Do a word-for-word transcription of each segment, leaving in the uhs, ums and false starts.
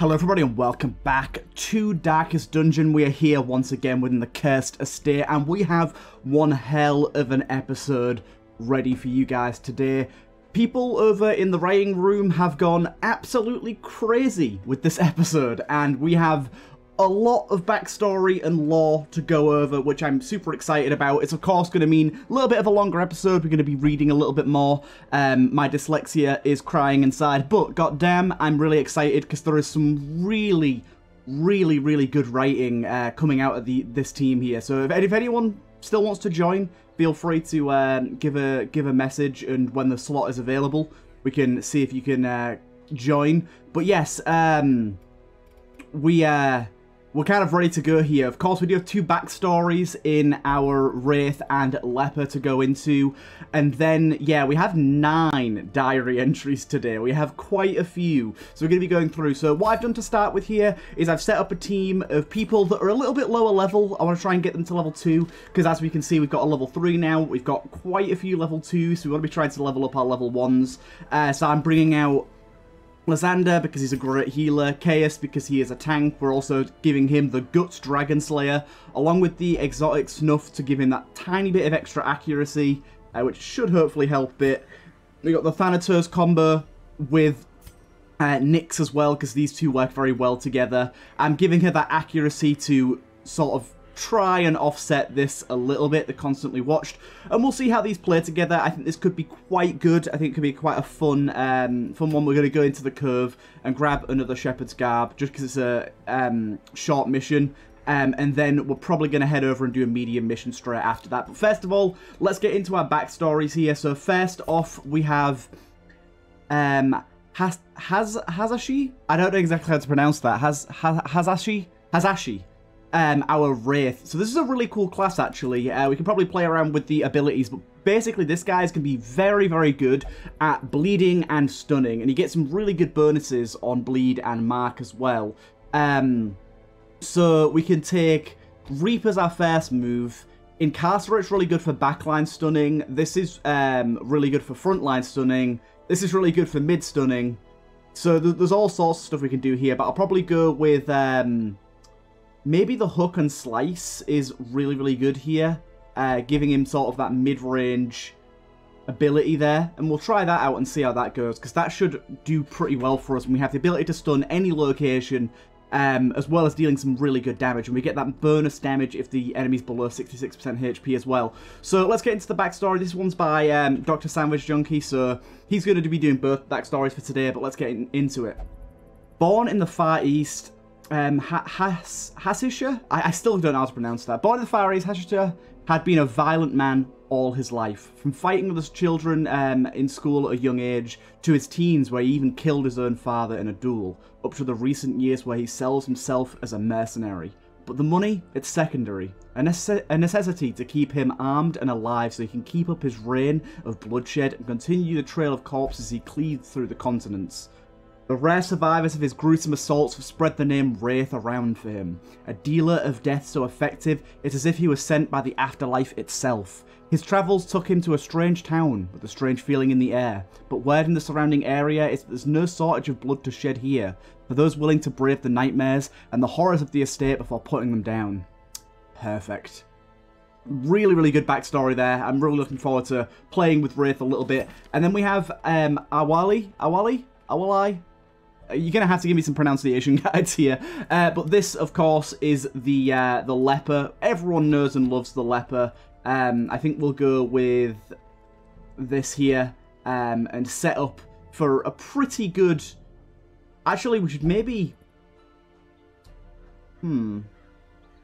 Hello everybody and welcome back to Darkest Dungeon. We are here once again within the Cursed Estate and we have one hell of an episode ready for you guys today. People over in the writing room have gone absolutely crazy with this episode and we have a lot of backstory and lore to go over, which I'm super excited about. It's of course going to mean a little bit of a longer episode. We're going to be reading a little bit more. Um, my dyslexia is crying inside, but goddamn, I'm really excited because there is some really, really, really good writing uh, coming out of the this team here. So if, if anyone still wants to join, feel free to um, give a give a message, and when the slot is available, we can see if you can uh, join. But yes, um, we. Uh, We're kind of ready to go here. Of course, we do have two backstories in our Wraith and Leper to go into. And then, yeah, we have nine diary entries today. We have quite a few. So we're going to be going through. So what I've done to start with here is I've set up a team of people that are a little bit lower level. I want to try and get them to level two. Because as we can see, we've got a level three now. We've got quite a few level twos. So we want to be trying to level up our level ones. Uh, so I'm bringing out Lysander because he's a great healer, Chaos because he is a tank. We're also giving him the Guts Dragon Slayer, along with the exotic snuff to give him that tiny bit of extra accuracy, uh, which should hopefully help it. We got the Thanatos combo with uh, Nyx as well, because these two work very well together. I'm giving her that accuracy to sort of try and offset this a little bit. They're constantly watched, and we'll see how these play together. I think this could be quite good. I think it could be quite a fun um, fun one. We're going to go into the Cove and grab another Shepherd's Garb, just because it's a um, short mission, um, and then we're probably going to head over and do a medium mission straight after that. But first of all, let's get into our backstories here. So first off, we have um, has has Hasashi. I don't know exactly how to pronounce that. Has has Hasashi Hasashi. Um, our Wraith. So this is a really cool class, actually. Uh, we can probably play around with the abilities, but basically this guy is going to be very, very good at bleeding and stunning, and he gets some really good bonuses on bleed and mark as well. Um, so we can take Reap as our first move. Incarcerate's really good for backline stunning. This is um, really good for frontline stunning. This is really good for mid stunning. So th there's all sorts of stuff we can do here, but I'll probably go with... Um, Maybe the hook and slice is really, really good here, uh, giving him sort of that mid-range ability there. And we'll try that out and see how that goes, because that should do pretty well for us. And we have the ability to stun any location, um, as well as dealing some really good damage. And we get that bonus damage if the enemy's below sixty-six percent H P as well. So let's get into the backstory. This one's by um, Doctor Sandwich Junkie, so he's going to be doing both backstories for today, but let's get in into it. Born in the Far East... Um, Has Hasisha? I, I still don't know how to pronounce that. Born in the Far East, Hasisha had been a violent man all his life. From fighting with his children um, in school at a young age, to his teens where he even killed his own father in a duel, up to the recent years where he sells himself as a mercenary. But the money, it's secondary. A, nece a necessity to keep him armed and alive so he can keep up his reign of bloodshed and continue the trail of corpses he cleaved through the continents. The rare survivors of his gruesome assaults have spread the name Wraith around for him. A dealer of death so effective, it's as if he was sent by the afterlife itself. His travels took him to a strange town, with a strange feeling in the air. But word in the surrounding area is that there's no shortage of blood to shed here, for those willing to brave the nightmares and the horrors of the estate before putting them down. Perfect. Really, really good backstory there. I'm really looking forward to playing with Wraith a little bit. And then we have um, Owali. Owali? Owali? You're going to have to give me some pronunciation guides here. Uh, but this, of course, is the uh, the Leper. Everyone knows and loves the Leper. Um, I think we'll go with this here um, and set up for a pretty good... Actually, we should maybe... Hmm.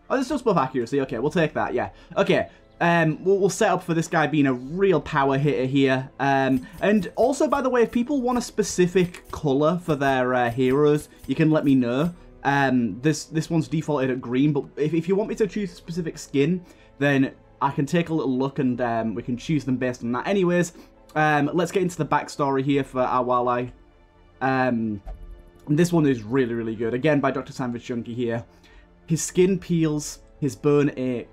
Oh, there's still above accuracy. Okay, we'll take that, yeah. Okay. Um, we'll, we'll set up for this guy being a real power hitter here. Um, and also, by the way, if people want a specific colour for their uh, heroes, you can let me know. Um, this this one's defaulted at green, but if, if you want me to choose a specific skin, then I can take a little look and um, we can choose them based on that. Anyways, um, let's get into the backstory here for Owali. Um, this one is really, really good. Again, by Doctor Sandwich Junkie here. His skin peels, his bone aches,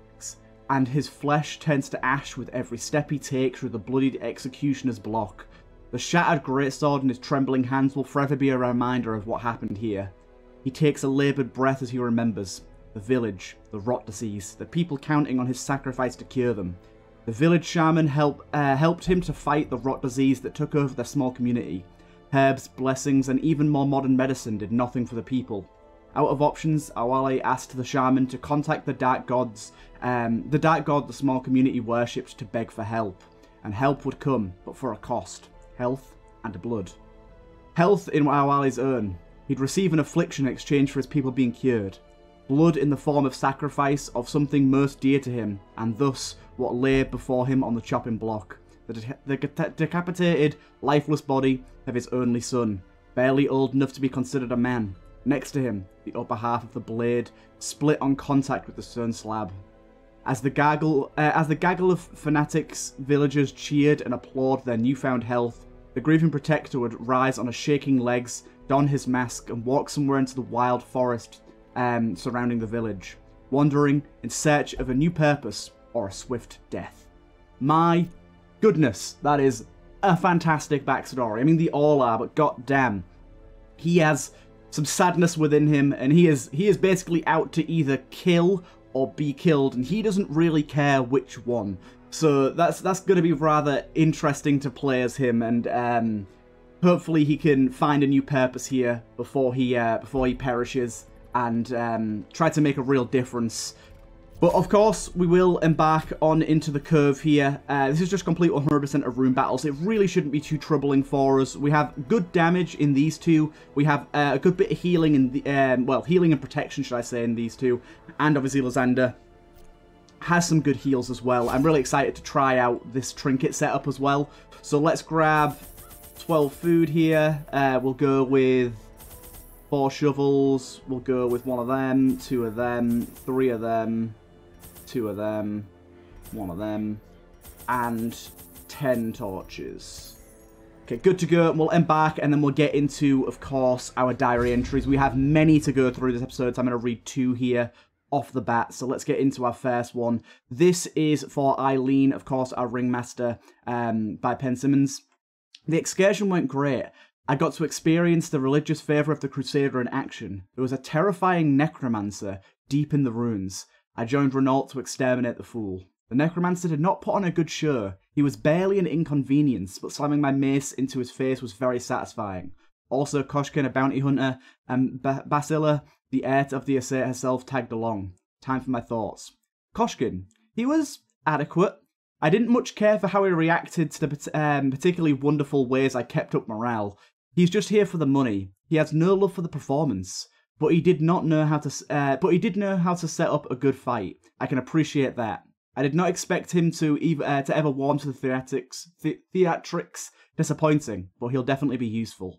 and his flesh turns to ash with every step he takes through the bloodied executioner's block. The shattered greatsword in his trembling hands will forever be a reminder of what happened here. He takes a laboured breath as he remembers. The village, the rot disease, the people counting on his sacrifice to cure them. The village shaman help, uh, helped him to fight the rot disease that took over their small community. Herbs, blessings, and even more modern medicine did nothing for the people. Out of options, Owali asked the shaman to contact the dark gods, um, the dark god the small community worshipped, to beg for help. And help would come, but for a cost. Health and blood. Health in Owali's own. He'd receive an affliction in exchange for his people being cured. Blood in the form of sacrifice of something most dear to him, and thus what lay before him on the chopping block. The, de the de decapitated, lifeless body of his only son, barely old enough to be considered a man. Next to him, the upper half of the blade split on contact with the stone slab. As the gaggle, uh, as the gaggle of fanatics, villagers cheered and applauded their newfound health, the grieving protector would rise on his shaking legs, don his mask, and walk somewhere into the wild forest Um, surrounding the village, wandering in search of a new purpose or a swift death. My goodness, that is a fantastic backstory. I mean, they all are, but goddamn, he has some sadness within him, and he is he is basically out to either kill or be killed, and he doesn't really care which one. So that's that's going to be rather interesting to play as him, and um, hopefully he can find a new purpose here before he uh, before he perishes. And um, try to make a real difference. But of course, we will embark on into the Cove here. Uh, this is just complete one hundred percent of room battles. So it really shouldn't be too troubling for us. We have good damage in these two. We have uh, a good bit of healing in the um, well, healing and protection, should I say, in these two. And obviously, Lysander has some good heals as well. I'm really excited to try out this trinket setup as well. So let's grab twelve food here. Uh, we'll go with four shovels, we'll go with one of them, two of them, three of them, two of them, one of them, and ten torches. Okay, good to go, and we'll embark, and then we'll get into, of course, our diary entries. We have many to go through this episode, so I'm going to read two here off the bat, so let's get into our first one. This is for Eileen, of course, our ringmaster, um, by Penn Simmons. The excursion went great. I got to experience the religious fervour of the Crusader in action. There was a terrifying necromancer deep in the ruins. I joined Renault to exterminate the fool. The necromancer did not put on a good show. He was barely an inconvenience, but slamming my mace into his face was very satisfying. Also, Koshkin, a bounty hunter, and ba Basilla, the heir of the estate herself, tagged along. Time for my thoughts. Koshkin. He was adequate. I didn't much care for how he reacted to the um, particularly wonderful ways I kept up morale. He's just here for the money. He has no love for the performance, but he did not know how to. Uh, but he did know how to set up a good fight. I can appreciate that. I did not expect him to ev uh, to ever warm to the theatrics. The theatrics disappointing, but he'll definitely be useful.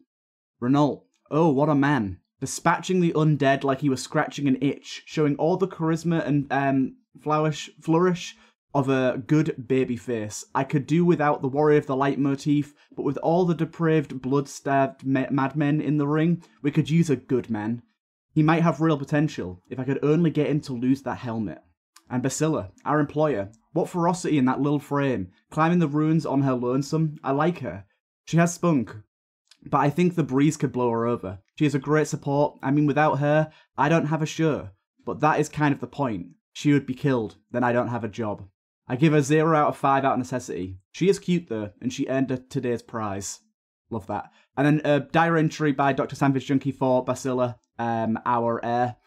Renault. Oh, what a man! Dispatching the undead like he was scratching an itch, showing all the charisma and um, flourish, flourish of a good baby face. I could do without the Warrior of the Light motif, but with all the depraved, blood-starved ma madmen in the ring, we could use a good man. He might have real potential, if I could only get him to lose that helmet. And Basilla, our employer. What ferocity in that little frame, climbing the ruins on her lonesome. I like her. She has spunk, but I think the breeze could blow her over. She is a great support. I mean, without her, I don't have a show. But that is kind of the point. She would be killed, then I don't have a job. I give her zero out of five out of necessity. She is cute though, and she earned her today's prize. Love that. And then a diary entry by Doctor Sandwich Junkie for Basilla, um, our heir.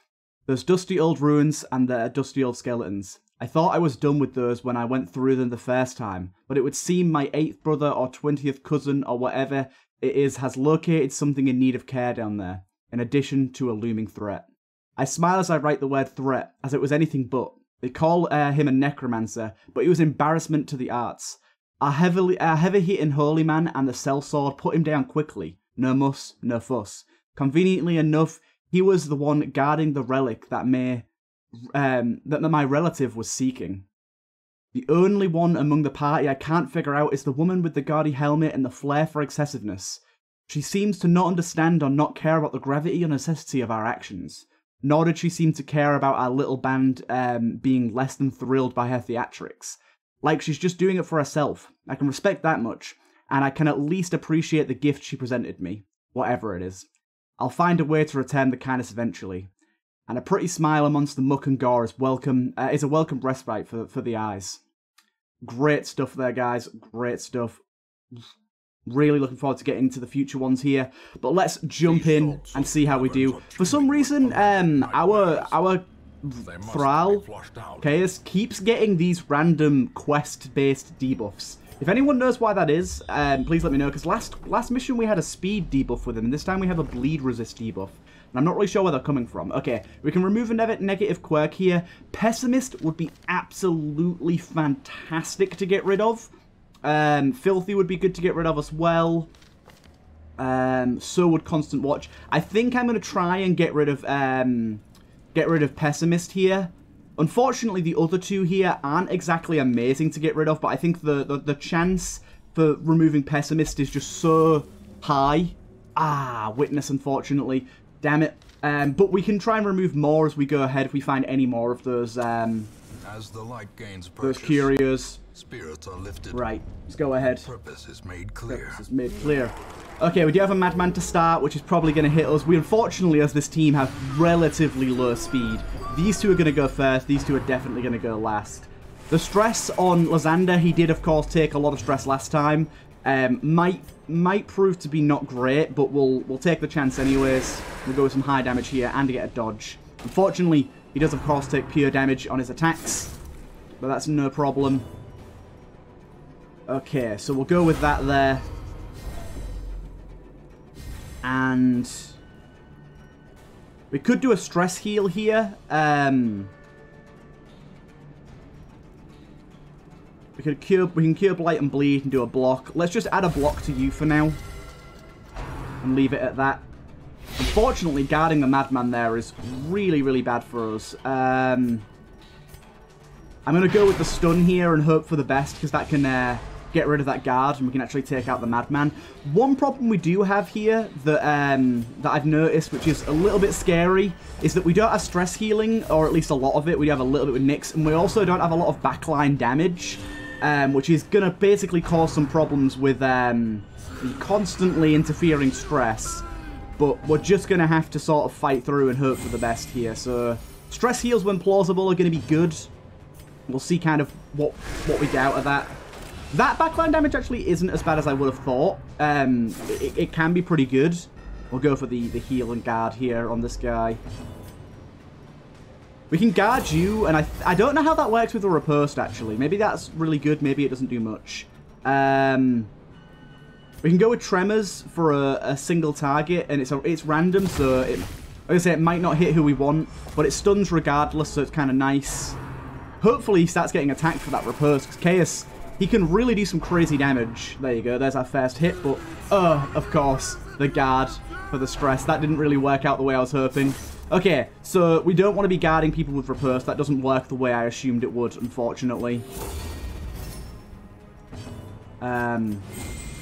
Those dusty old ruins and their dusty old skeletons. I thought I was done with those when I went through them the first time, but it would seem my eighth brother or twentieth cousin or whatever it is has located something in need of care down there, in addition to a looming threat. I smile as I write the word threat, as it was anything but. They call uh, him a necromancer, but he was embarrassment to the arts. Our heavily, our heavy-hitting holy man and the sellsword put him down quickly. No muss, no fuss. Conveniently enough, he was the one guarding the relic that may, um, that my relative was seeking. The only one among the party I can't figure out is the woman with the gaudy helmet and the flair for excessiveness. She seems to not understand or not care about the gravity or necessity of our actions. Nor did she seem to care about our little band um, being less than thrilled by her theatrics. Like she's just doing it for herself. I can respect that much, and I can at least appreciate the gift she presented me, whatever it is. I'll find a way to return the kindness eventually. And a pretty smile amongst the muck and gore is welcome, uh, is a welcome respite for, for the eyes. Great stuff there, guys. Great stuff. Really looking forward to getting into the future ones here. But let's jump in and see how we do. For some reason, um, our our Thrall, Chaos, keeps getting these random quest-based debuffs. If anyone knows why that is, um, please let me know, because last, last mission we had a speed debuff with him, and this time we have a bleed resist debuff. And I'm not really sure where they're coming from. Okay, we can remove a ne negative quirk here. Pessimist would be absolutely fantastic to get rid of. Um, Filthy would be good to get rid of as well. Um, so would Constant Watch. I think I'm going to try and get rid of um, get rid of Pessimist here. Unfortunately, the other two here aren't exactly amazing to get rid of, but I think the, the, the chance for removing Pessimist is just so high. Ah, Witness, unfortunately. Damn it. Um, but we can try and remove more as we go ahead if we find any more of those, um, as the light gains purchase, those curios. Spirits are lifted. Right, let's go ahead. Purpose is made clear. Purpose is made clear. Okay, we do have a madman to start, which is probably going to hit us. We, unfortunately, as this team, have relatively low speed. These two are going to go first. These two are definitely going to go last. The stress on Lysander, he did, of course, take a lot of stress last time. Um, might might prove to be not great, but we'll we'll take the chance anyways. We'll go with some high damage here and get a dodge. Unfortunately, he does of course take pure damage on his attacks, but that's no problem. Okay, so we'll go with that there. And we could do a stress heal here. Um... We can cure, we can cure blight and bleed and do a block. Let's just add a block to you for now. And leave it at that. Unfortunately, guarding the madman there is really, really bad for us. Um, I'm going to go with the stun here and hope for the best, because that can uh, get rid of that guard and we can actually take out the madman. One problem we do have here that, um, that I've noticed, which is a little bit scary, is that we don't have stress healing, or at least a lot of it. We have a little bit with Nyx, and we also don't have a lot of backline damage. Um, which is going to basically cause some problems with um, the constantly interfering stress. But we're just going to have to sort of fight through and hope for the best here. So stress heals when plausible are going to be good. We'll see kind of what, what we get out of that. That backline damage actually isn't as bad as I would have thought. Um, it, it can be pretty good. We'll go for the, the heal and guard here on this guy. We can guard you, and I I don't know how that works with a riposte, actually. Maybe that's really good. Maybe it doesn't do much. Um, we can go with Tremors for a, a single target, and it's a, it's random, so it, like I say, it might not hit who we want, but it stuns regardless, so it's kind of nice. Hopefully, he starts getting attacked for that riposte, because Chaos, he can really do some crazy damage. There you go. There's our first hit, but, oh, of course, the guard for the stress. That didn't really work out the way I was hoping. Okay, so we don't want to be guarding people with riposte. That doesn't work the way I assumed it would, unfortunately. Um,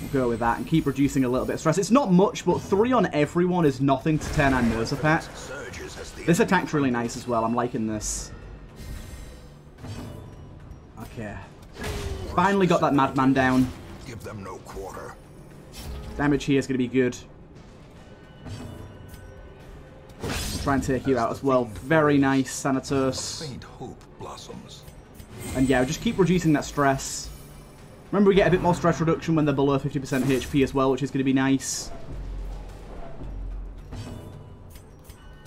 we'll go with that and keep reducing a little bit of stress. It's not much, but three on everyone is nothing to turn our nose up at. This attack's really nice as well. I'm liking this. Okay. Finally got that madman down. Give them no quarter. Damage here is going to be good. Try and take you out as well. Very nice, Thanatos. And yeah, just keep reducing that stress. Remember, we get a bit more stress reduction when they're below fifty percent H P as well, which is going to be nice.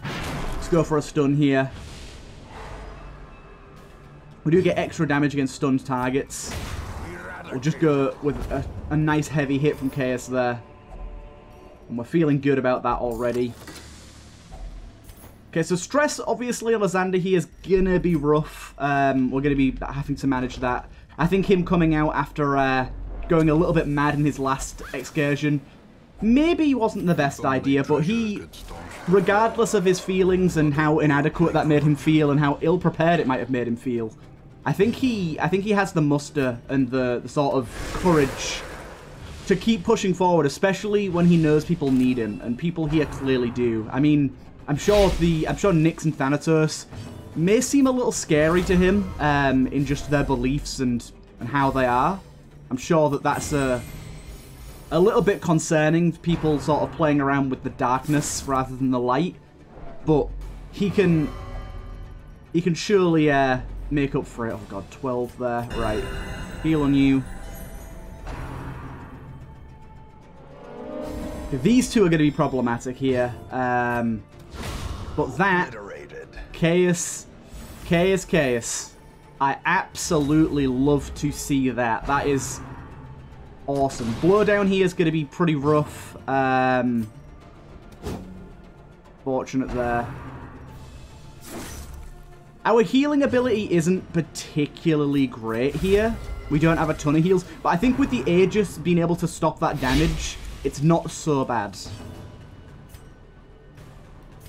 Let's go for a stun here. We do get extra damage against stunned targets. We'll just go with a, a nice heavy hit from Chaos there. And we're feeling good about that already. Okay, so stress, obviously, Lysander, he is going to be rough. Um, we're going to be having to manage that. I think him coming out after uh, going a little bit mad in his last excursion, maybe wasn't the best idea, but he, regardless of his feelings and how inadequate that made him feel and how ill-prepared it might have made him feel, I think he I think he has the muster and the, the sort of courage to keep pushing forward, especially when he knows people need him, and people here clearly do. I mean, I'm sure the I'm sure Nyx and Thanatos may seem a little scary to him um, in just their beliefs and, and how they are. I'm sure that that's a a little bit concerning, people sort of playing around with the darkness rather than the light, but he can he can surely uh, make up for it. Oh god, twelve there. Right. Heal on you. These two are going to be problematic here. Um, but that... Chaos. Chaos, Chaos. I absolutely love to see that. That is awesome. Blow down here is going to be pretty rough. Um, fortunate there. Our healing ability isn't particularly great here. We don't have a ton of heals. But I think with the Aegis being able to stop that damage... It's not so bad.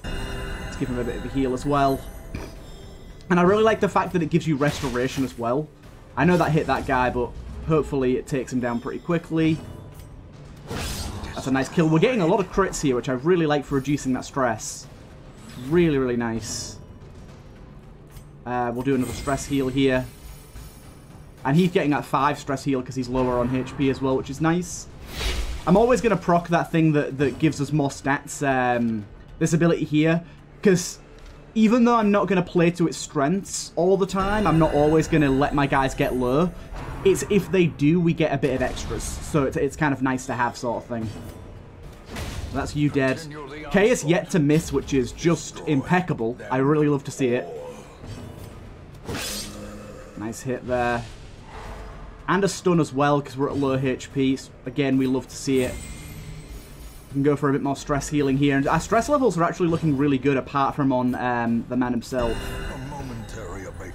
Let's give him a bit of a heal as well. And I really like the fact that it gives you restoration as well. I know that hit that guy, but hopefully it takes him down pretty quickly. That's a nice kill. We're getting a lot of crits here, which I really like for reducing that stress. Really, really nice. Uh, we'll do another stress heal here. And he's getting that five stress heal because he's lower on H P as well, which is nice. I'm always going to proc that thing that, that gives us more stats, um, this ability here, because even though I'm not going to play to its strengths all the time, I'm not always going to let my guys get low. It's if they do, we get a bit of extras, so it's, it's kind of nice to have sort of thing. That's you dead. Chaos yet to miss, which is just impeccable. I really love to see it. Nice hit there. And a stun as well, because we're at low H P. So again, we love to see it. We can go for a bit more stress healing here. And our stress levels are actually looking really good, apart from on um, the man himself. A momentary abatement.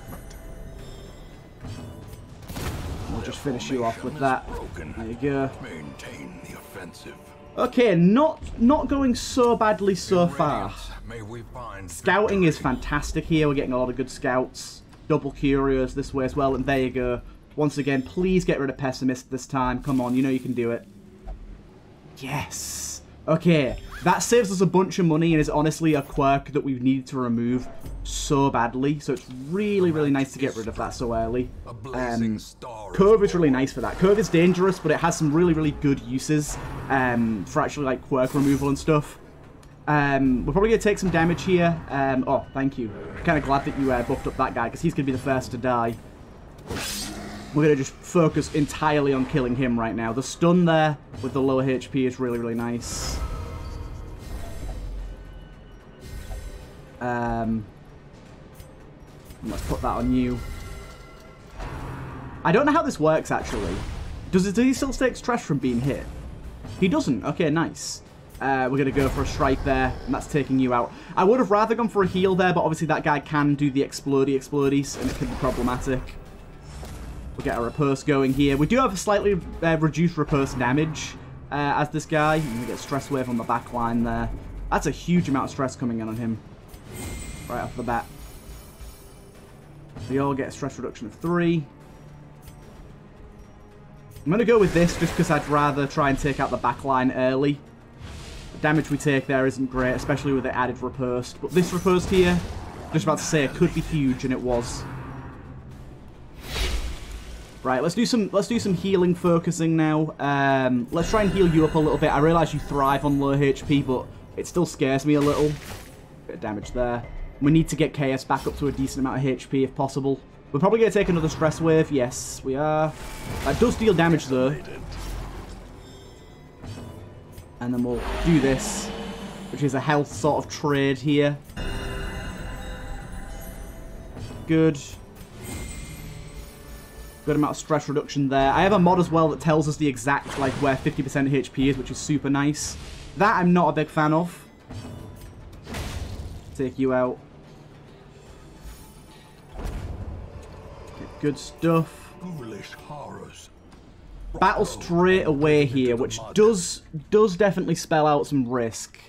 We'll just finish you off with that. There you go. Maintain the offensive. Okay, not not going so badly so far. Scouting is fantastic here. We're getting a lot of good scouts. Double curios this way as well, and there you go. Once again, please get rid of Pessimist this time. Come on, you know you can do it. Yes. Okay, that saves us a bunch of money and is honestly a quirk that we need to remove so badly. So it's really, really nice to get rid of that so early. Um, Cove is really nice for that. Cove is dangerous, but it has some really, really good uses um, for actually like quirk removal and stuff. Um, we're probably going to take some damage here. Um, oh, thank you. Kind of glad that you uh, buffed up that guy because he's going to be the first to die. We're going to just focus entirely on killing him right now. The stun there with the lower H P is really, really nice. Um, let's put that on you. I don't know how this works, actually. Does it, does he still take stress from being hit? He doesn't. Okay, nice. Uh, we're going to go for a strike there, and that's taking you out. I would have rather gone for a heal there, but obviously that guy can do the explodey explodies, and it can be problematic. We'll get a repulse going here. We do have a slightly uh, reduced repulse damage uh, as this guy. And we get stress wave on the back line there. That's a huge amount of stress coming in on him right off the bat. We all get a stress reduction of three. I'm going to go with this just because I'd rather try and take out the back line early. The damage we take there isn't great, especially with the added repulse. But this repulse here, just about to say, could be huge, and it was. Right, let's do some let's do some healing focusing now. Um, let's try and heal you up a little bit. I realise you thrive on low H P, but it still scares me a little. Bit of damage there. We need to get Chaos back up to a decent amount of H P if possible. We're probably going to take another stress wave. Yes, we are. That does deal damage though. And then we'll do this, which is a health sort of trade here. Good. Good amount of stress reduction there. I have a mod as well that tells us the exact, like, where fifty percent H P is, which is super nice. That I'm not a big fan of. Take you out. Get good stuff. Foolish horrors. Battle straight away here, which does does definitely spell out some risk.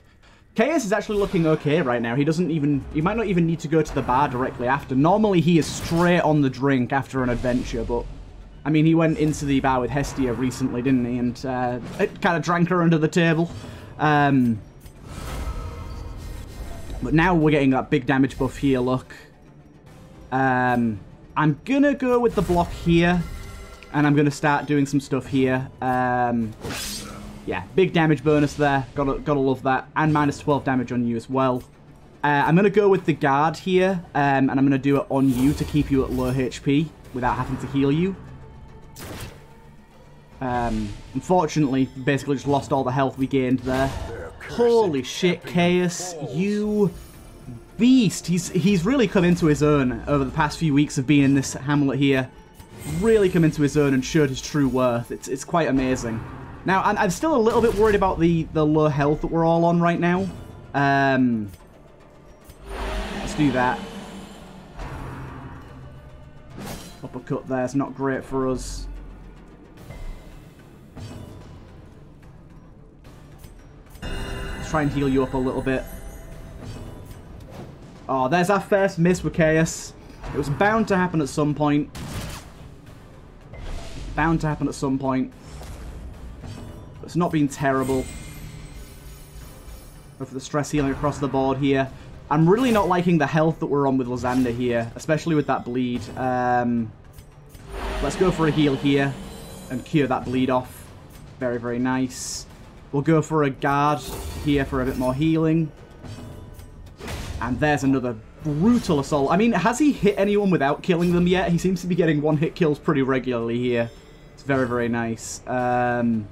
Chaos is actually looking okay right now. He doesn't even... He might not even need to go to the bar directly after. Normally, he is straight on the drink after an adventure, but... I mean, he went into the bar with Hestia recently, didn't he? And uh, it kind of drank her under the table. Um, but now we're getting that big damage buff here, look. Um, I'm going to go with the block here. And I'm going to start doing some stuff here. Um, yeah, big damage bonus there. Gotta, gotta love that. And minus twelve damage on you as well. Uh, I'm going to go with the guard here, um, and I'm going to do it on you to keep you at low H P without having to heal you. Um, unfortunately, basically just lost all the health we gained there. Holy shit, Chaos, you beast. He's, he's really come into his own over the past few weeks of being in this hamlet here. Really come into his own and showed his true worth. It's, it's quite amazing. Now, I'm, I'm still a little bit worried about the, the low health that we're all on right now. Um... do that. Uppercut there, it's not great for us. Let's try and heal you up a little bit. Oh, there's our first miss with Chaos. It was bound to happen at some point. Bound to happen at some point. But it's not been terrible. Go for the stress healing across the board here. I'm really not liking the health that we're on with Lysander here, especially with that bleed. Um, let's go for a heal here and cure that bleed off. Very, very nice. We'll go for a guard here for a bit more healing. And there's another brutal assault. I mean, has he hit anyone without killing them yet? He seems to be getting one-hit kills pretty regularly here. It's very, very nice. Um,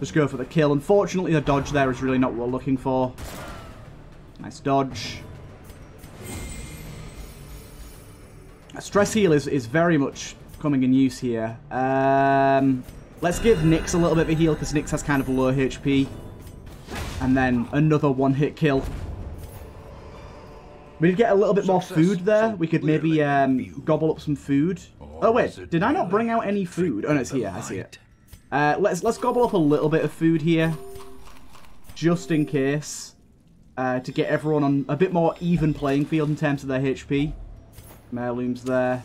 just go for the kill. Unfortunately, the dodge there is really not what we're looking for. Nice dodge. A stress heal is, is very much coming in use here. Um, let's give Nyx a little bit of a heal because Nyx has kind of low H P. And then another one-hit kill. We'd get a little bit more food there. We could maybe um, gobble up some food. Oh, wait. Did I not bring out any food? Oh, no, it's here. I see it. Uh, let's, let's gobble up a little bit of food here. Just in case. Uh, to get everyone on a bit more even playing field in terms of their H P. Heirlooms there.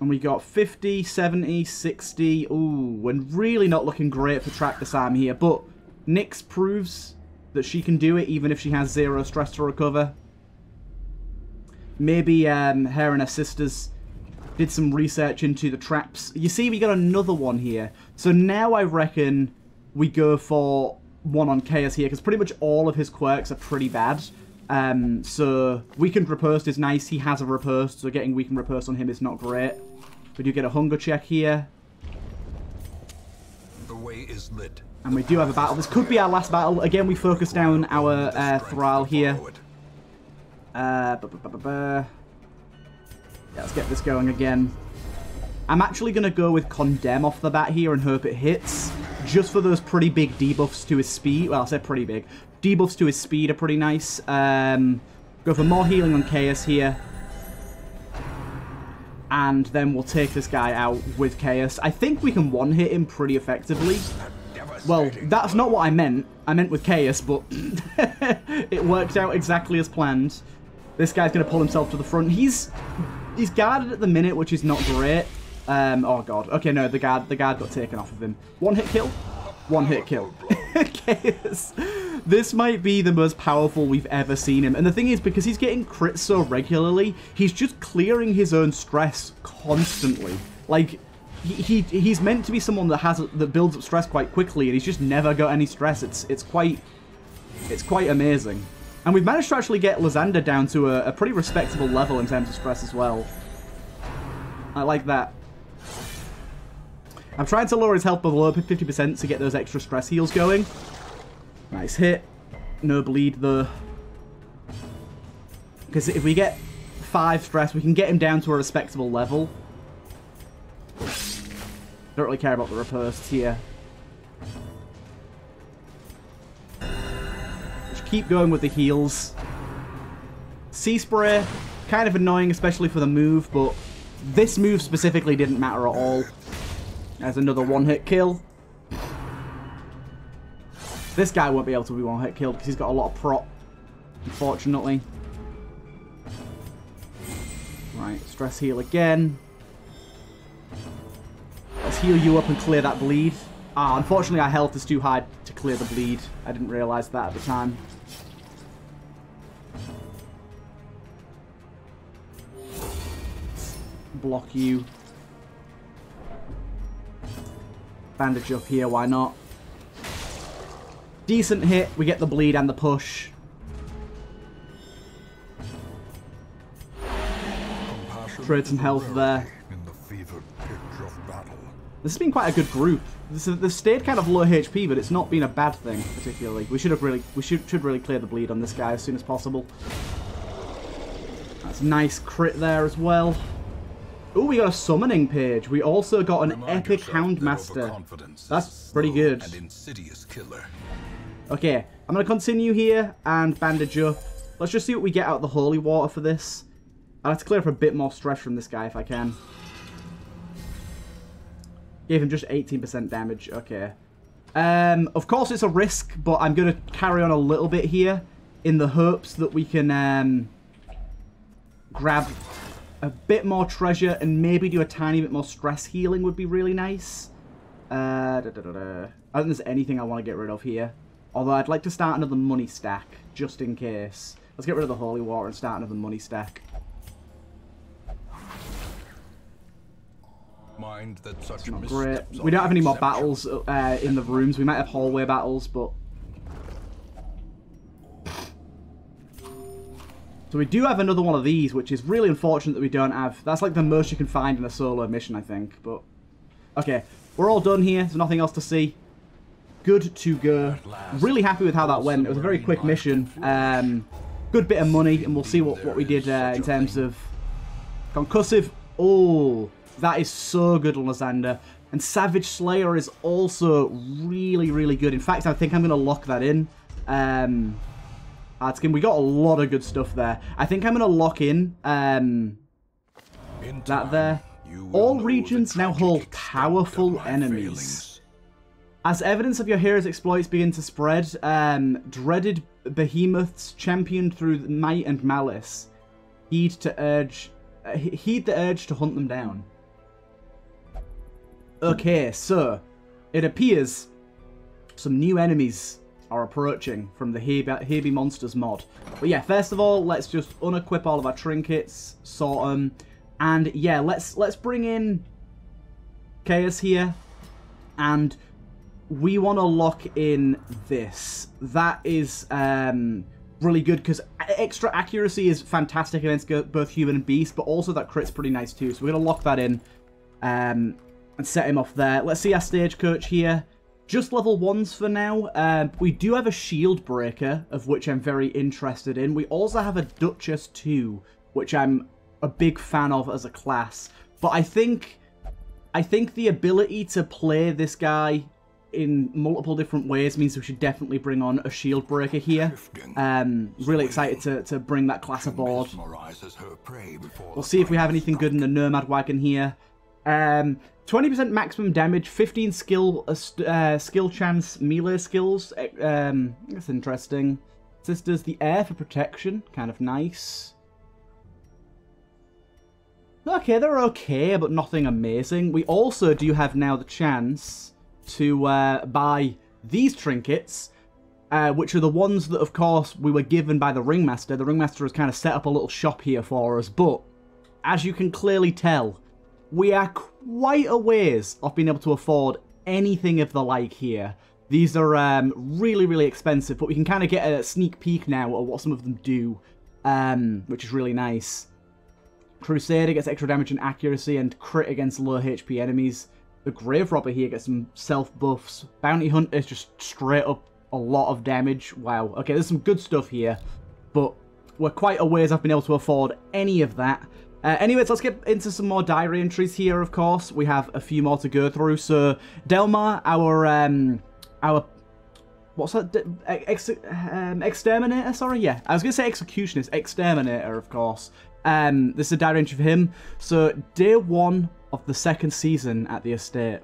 And we got fifty, seventy, sixty. Ooh, we're really not looking great for track this arm here. But Nyx proves that she can do it even if she has zero stress to recover. Maybe um, her and her sisters did some research into the traps. You see, we got another one here. So now I reckon we go for one on Chaos here, because pretty much all of his quirks are pretty bad. Um, so weakened riposte is nice. He has a riposte, so getting weakened riposte on him is not great. We do get a hunger check here. The way is lit. And we do have a battle. This could be our last battle. Again, we focus down our uh, Thrall here. Uh, ba -ba -ba -ba -ba. Yeah, let's get this going again. I'm actually going to go with Condemn off the bat here and hope it hits. Just for those pretty big debuffs to his speed. Well, I said pretty big. Debuffs to his speed are pretty nice. Um, go for more healing on Chaos here. And then we'll take this guy out with Chaos. I think we can one-hit him pretty effectively. Well, that's not what I meant. I meant with Chaos, but it worked out exactly as planned. This guy's going to pull himself to the front. He's he's guarded at the minute, which is not great. Um, oh god. Okay, no, the guard the guard got taken off of him. One hit kill? One hit kill. Chaos. This might be the most powerful we've ever seen him. And the thing is, because he's getting crits so regularly, he's just clearing his own stress constantly. Like, he, he he's meant to be someone that has that builds up stress quite quickly, and he's just never got any stress. It's it's quite it's quite amazing. And we've managed to actually get Lysander down to a, a pretty respectable level in terms of stress as well. I like that. I'm trying to lower his health below fifty percent to get those extra stress heals going. Nice hit. No bleed, though. Because if we get five stress, we can get him down to a respectable level. Don't really care about the riposte here. Just keep going with the heals. Sea Spray. Kind of annoying, especially for the move, but this move specifically didn't matter at all. There's another one-hit kill. This guy won't be able to be one-hit killed because he's got a lot of prop, unfortunately. Right, stress heal again. Let's heal you up and clear that bleed. Ah, unfortunately our health is too high to clear the bleed. I didn't realise that at the time. Block you. bandage up here, why not? Decent hit, we get the bleed and the push. Trade some health there. This has been quite a good group. This is, they've stayed kind of low H P, but it's not been a bad thing particularly. We should have really, we should should really clear the bleed on this guy as soon as possible. That's a nice crit there as well. Ooh, we got a summoning page. We also got an Remind epic houndmaster. That's pretty good. And insidious killer. Okay, I'm gonna continue here and bandage up. Let's just see what we get out of the holy water for this. I'll have to clear up a bit more stress from this guy if I can. Gave him just eighteen percent damage. Okay. Um, of course, it's a risk, but I'm going to carry on a little bit here in the hopes that we can um, grab a bit more treasure and maybe do a tiny bit more stress healing would be really nice. Uh, da, da, da, da. I don't think there's anything I want to get rid of here. Although I'd like to start another money stack just in case. Let's get rid of the holy water and start another money stack. Mind that such not great. We don't have any more battles uh, in the rooms. We might have hallway battles, but... So we do have another one of these, which is really unfortunate that we don't have. That's like the most you can find in a solo mission, I think. But okay, we're all done here. There's nothing else to see. Good to go. Really happy with how that went. It was a very quick mission. Um, good bit of money, and we'll see what, what we did uh, in terms of... Concussive. Oh... That is so good, Lysander. And Savage Slayer is also really, really good. In fact, I think I'm going to lock that in. Um, Adskin, we got a lot of good stuff there. I think I'm going to lock in um, that there. All regions now hold powerful enemies. As evidence of your hero's exploits begin to spread, um, dreaded behemoths championed through might and malice. Heed to urge... Uh, heed the urge to hunt them down. Okay, so it appears some new enemies are approaching from the Here Be Monsters mod. But yeah, first of all, let's just unequip all of our trinkets, sort them, and yeah, let's let's bring in Chaos here, and we want to lock in this. That is um, really good because extra accuracy is fantastic against both human and beast, but also that crit's pretty nice too. So we're gonna lock that in. Um. And set him off there. Let's see our stagecoach here. Just level ones for now. Um, we do have a shield breaker, of which I'm very interested in. We also have a Duchess too, which I'm a big fan of as a class. But I think, I think the ability to play this guy in multiple different ways means we should definitely bring on a shield breaker here. Um, really excited to, to bring that class aboard. We'll see if we have anything good in the Nomad Wagon here. Um, twenty percent maximum damage, fifteen skill uh, skill chance melee skills. Um, that's interesting. Sisters, the air for protection, kind of nice. Okay, they're okay, but nothing amazing. We also do have now the chance to uh, buy these trinkets, uh, which are the ones that, of course, we were given by the Ringmaster. The Ringmaster has kind of set up a little shop here for us, but as you can clearly tell, we are quite a ways off being able to afford anything of the like here. These are um, really, really expensive, but we can kind of get a sneak peek now at what some of them do, um, which is really nice. Crusader gets extra damage and accuracy and crit against low H P enemies. The Grave Robber here gets some self buffs. Bounty Hunter is just straight up a lot of damage. Wow. Okay, there's some good stuff here, but we're quite a ways off being able to afford any of that. Uh, anyways, let's get into some more diary entries here, of course. We have a few more to go through. So, Delmar, our, um, our, what's that? Ex um, exterminator, sorry? Yeah, I was going to say executionist. Exterminator, of course. Um, this is a diary entry for him. So, day one of the second season at the estate.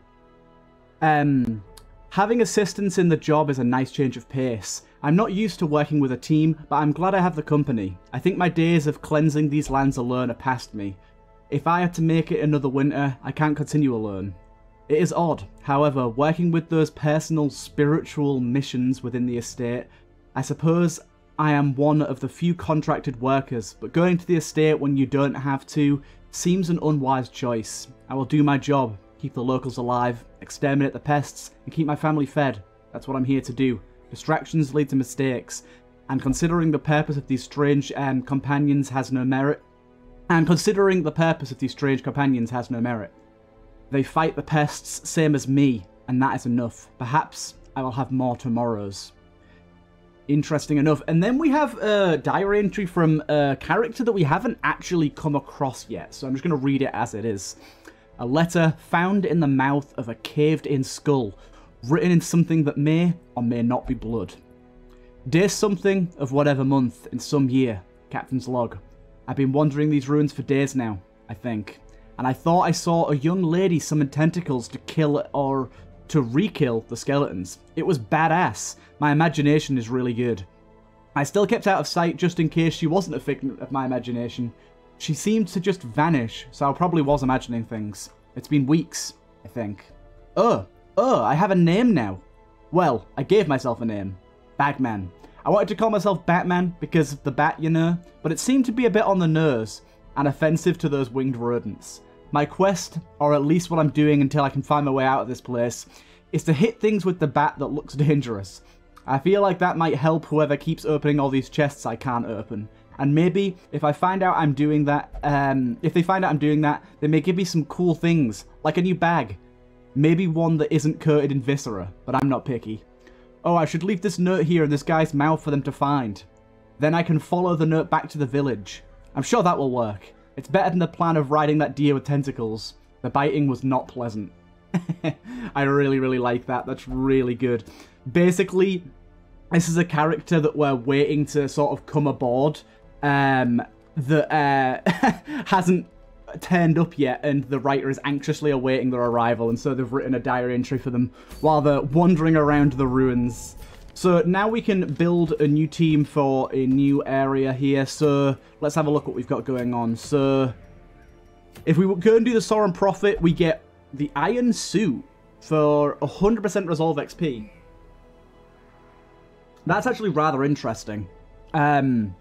Um, having assistance in the job is a nice change of pace. I'm not used to working with a team, but I'm glad I have the company. I think my days of cleansing these lands alone are past me. If I had to make it another winter, I can't continue alone. It is odd, however, working with those personal, spiritual missions within the estate. I suppose I am one of the few contracted workers, but going to the estate when you don't have to seems an unwise choice. I will do my job, keep the locals alive, exterminate the pests, and keep my family fed. That's what I'm here to do. Distractions lead to mistakes, and considering the purpose of these strange um, companions has no merit, and considering the purpose of these strange companions has no merit. They fight the pests, same as me, and that is enough. Perhaps I will have more tomorrows. Interesting enough. And then we have a diary entry from a character that we haven't actually come across yet, so I'm just going to read it as it is. A letter found in the mouth of a caved-in skull, written in something that may or may not be blood. Day something of whatever month in some year, Captain's log. I've been wandering these ruins for days now, I think, and I thought I saw a young lady summon tentacles to kill or to re-kill the skeletons. It was badass. My imagination is really good. I still kept out of sight just in case she wasn't a figment of my imagination. She seemed to just vanish, so I probably was imagining things. It's been weeks, I think. Oh, oh, I have a name now. Well, I gave myself a name. Bagman. I wanted to call myself Batman because of the bat, you know, but it seemed to be a bit on the nose and offensive to those winged rodents. My quest, or at least what I'm doing until I can find my way out of this place, is to hit things with the bat that looks dangerous. I feel like that might help whoever keeps opening all these chests I can't open. And maybe if I find out I'm doing that, um, if they find out I'm doing that, they may give me some cool things, like a new bag. Maybe one that isn't coated in viscera, but I'm not picky. Oh, I should leave this note here in this guy's mouth for them to find. Then I can follow the note back to the village. I'm sure that will work. It's better than the plan of riding that deer with tentacles. The biting was not pleasant. I really, really like that. That's really good. Basically, this is a character that we're waiting to sort of come aboard um, that uh, hasn't turned up yet, and the writer is anxiously awaiting their arrival, and so they've written a diary entry for them while they're wandering around the ruins. So now we can build a new team for a new area here. So let's have a look what we've got going on. So if we go and do the Sorin Prophet, we get the Iron Suit for one hundred percent Resolve X P. That's actually rather interesting. Um,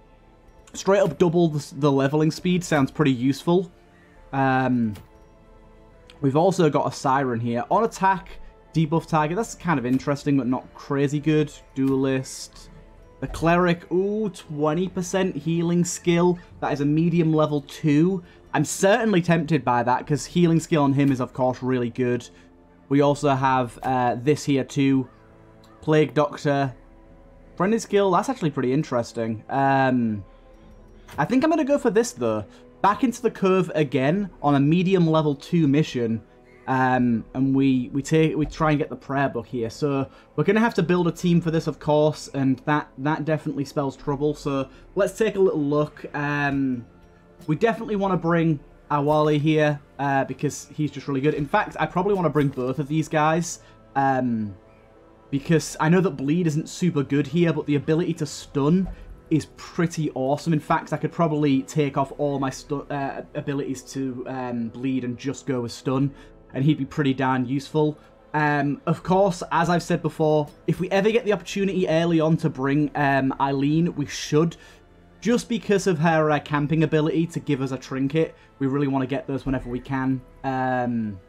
straight up double the leveling speed sounds pretty useful. Um, we've also got a Siren here. On attack, debuff target. That's kind of interesting, but not crazy good. Duelist. The Cleric. Ooh, twenty percent healing skill. That is a medium level two. I'm certainly tempted by that, because healing skill on him is, of course, really good. We also have uh, this here, too. Plague Doctor. Friendly skill. That's actually pretty interesting. Um, I think I'm going to go for this, though. Back into the Cove again on a medium level two mission, um, and we we take we try and get the prayer book here. So we're gonna have to build a team for this, of course, and that that definitely spells trouble. So let's take a little look. Um, we definitely want to bring Owali here uh, because he's just really good. In fact, I probably want to bring both of these guys um, because I know that bleed isn't super good here, but the ability to stun is pretty awesome. In fact, I could probably take off all my stu uh, abilities to um, bleed and just go with stun, and he'd be pretty darn useful. Um, of course, as I've said before, if we ever get the opportunity early on to bring um, Eileen, we should. Just because of her uh, camping ability to give us a trinket, we really want to get those whenever we can. Um,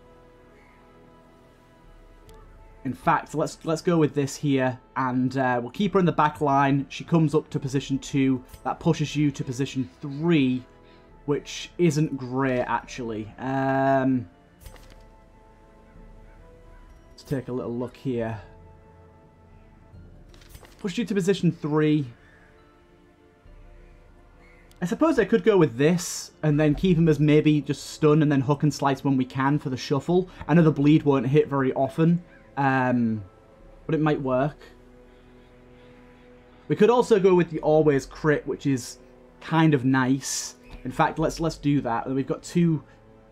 In fact, let's let's go with this here, and uh, we'll keep her in the back line. She comes up to position two. That pushes you to position three, which isn't great, actually. Um, let's take a little look here. Pushed you to position three. I suppose I could go with this and then keep him as maybe just stun and then hook and slice when we can for the shuffle. I know the bleed won't hit very often. Um, but it might work. We could also go with the always crit, which is kind of nice. In fact, let's let's do that. We've got two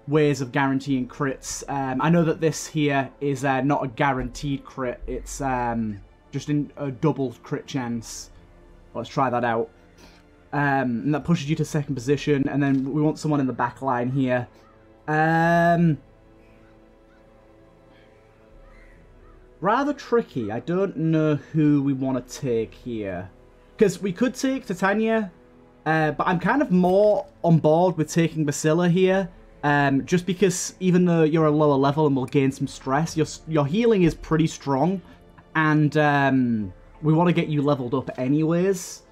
ways of guaranteeing crits. Um, I know that this here is uh, not a guaranteed crit. It's um, just in a double crit chance. Let's try that out. Um, and that pushes you to second position, and then we want someone in the back line here. Um... Rather tricky. I don't know who we want to take here. Because we could take Titania, uh, but I'm kind of more on board with taking Basilla here Um, just because even though you're a lower level and will gain some stress, your, your healing is pretty strong, and um, we want to get you leveled up anyways.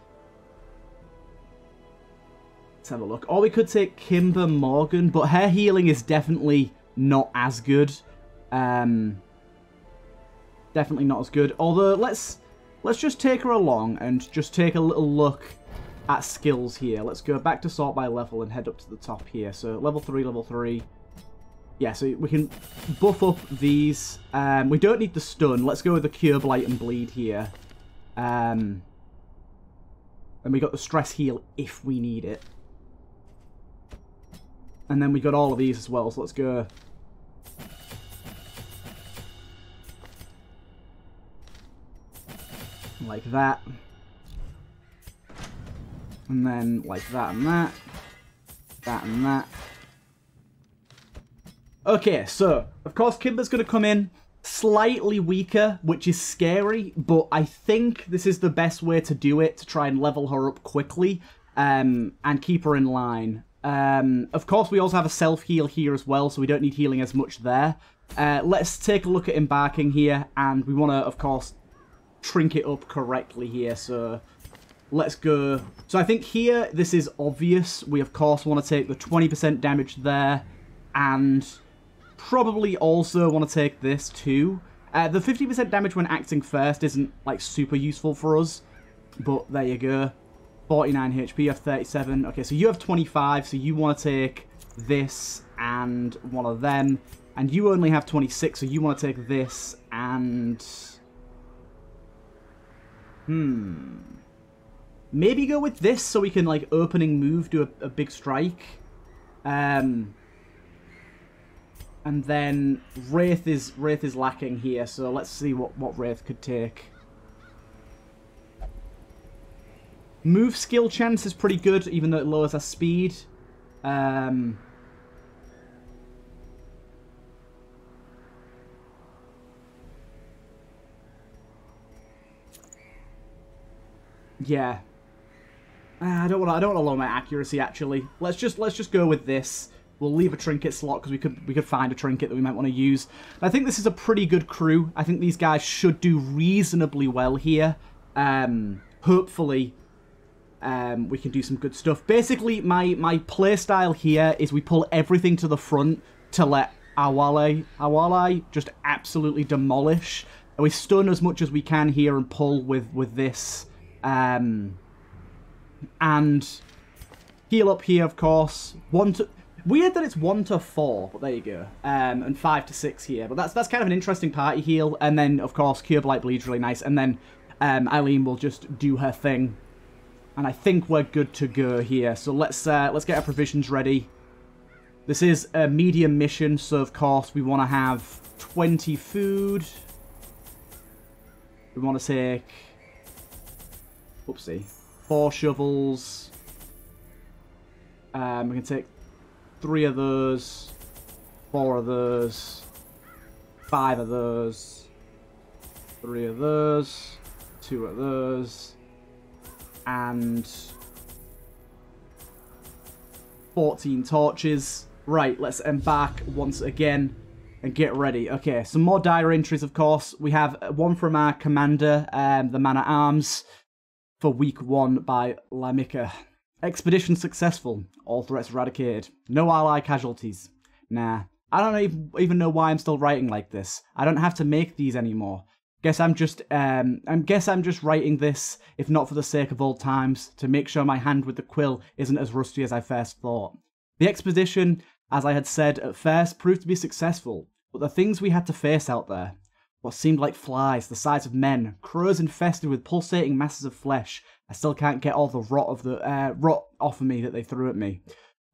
Let's have a look. Or we could take Kimber Morgan, but her healing is definitely not as good. Um, definitely not as good. Although, let's let's just take her along and just take a little look at skills here. Let's go back to sort by level and head up to the top here. So level three, level three. Yeah, so we can buff up these. Um, we don't need the stun. Let's go with the Cure Blight and Bleed here. Um, and we got the Stress Heal if we need it. And then we got all of these as well. So let's go. Like that. And then, like, that and that. That and that. Okay, so, of course, Kimber's going to come in slightly weaker, which is scary, but I think this is the best way to do it, to try and level her up quickly um, and keep her in line. Um, of course, we also have a self-heal here as well, so we don't need healing as much there. Uh, let's take a look at embarking here, and we want to, of course, trink it up correctly here, so... Let's go. So I think here, this is obvious. We, of course, want to take the twenty percent damage there. And probably also want to take this too. Uh, the fifty percent damage when acting first isn't, like, super useful for us. But there you go. forty-nine H P, you have thirty-seven. Okay, so you have twenty-five. So you want to take this and one of them. And you only have twenty-six. So you want to take this and... Hmm... Maybe go with this so we can, like, opening move, do a, a big strike. Um, and then Wraith is Wraith is lacking here, so let's see what, what Wraith could take. Move skill chance is pretty good, even though it lowers our speed. Um, yeah. I don't want to. I don't want to lower my accuracy. Actually, let's just let's just go with this. We'll leave a trinket slot because we could we could find a trinket that we might want to use. I think this is a pretty good crew. I think these guys should do reasonably well here. Um, hopefully, um, we can do some good stuff. Basically, my my play style here is we pull everything to the front to let Owali Owali just absolutely demolish. And we stun as much as we can here and pull with with this. Um. And heal up here, of course. One to weird that it's one to four, but there you go. Um, and five to six here, but that's that's kind of an interesting party heal. And then, of course, Cure Blight Bleed's really nice. And then um, Eileen will just do her thing, and I think we're good to go here. So let's uh, let's get our provisions ready. This is a medium mission, so of course we want to have twenty food. We want to take. Oopsie. Four shovels. Um, we can take three of those, four of those, five of those, three of those, two of those, and fourteen torches. Right, let's embark once again and get ready. Okay, some more diary entries, of course. We have one from our commander, um, the man-at-arms. For week one by Lamica. Expedition successful. All threats eradicated. No ally casualties. Nah. I don't even know why I'm still writing like this. I don't have to make these anymore. Guess I'm just um I guess I'm just writing this, if not for the sake of old times, to make sure my hand with the quill isn't as rusty as I first thought. The expedition, as I had said at first, proved to be successful, but the things we had to face out there. What seemed like flies, the size of men, crows infested with pulsating masses of flesh. I still can't get all the rot of the uh, rot off of me that they threw at me.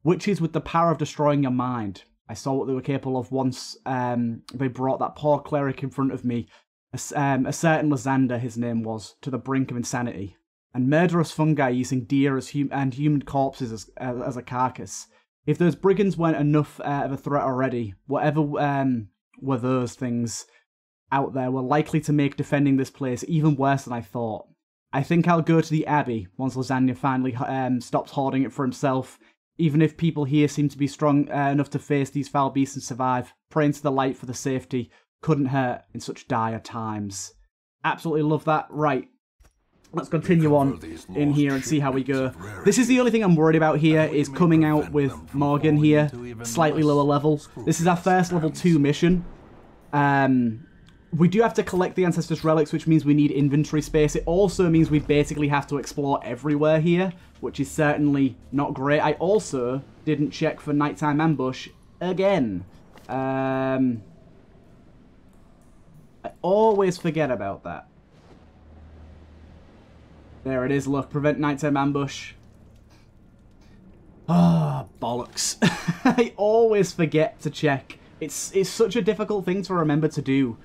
Witches with the power of destroying your mind. I saw what they were capable of once um, they brought that poor cleric in front of me, a, um, a certain Lysander his name was, to the brink of insanity. And murderous fungi using deer as hum and human corpses as, uh, as a carcass. If those brigands weren't enough uh, of a threat already, whatever um, were those things... out there were likely to make defending this place even worse than I thought. I think I'll go to the Abbey once Lasagna finally um, stops hoarding it for himself. Even if people here seem to be strong uh, enough to face these foul beasts and survive, praying to the light for the safety couldn't hurt in such dire times. Absolutely love that. Right, let's continue on in here and see how we go. This is the only thing I'm worried about here, is coming out with Morgan here, slightly lower level. This is our first level two mission. Um... We do have to collect the Ancestors' Relics, which means we need inventory space. It also means we basically have to explore everywhere here, which is certainly not great. I also didn't check for Nighttime Ambush again. Um, I always forget about that. There it is, look. Prevent Nighttime Ambush. Ah, oh, bollocks. I always forget to check. It's, it's such a difficult thing to remember to do.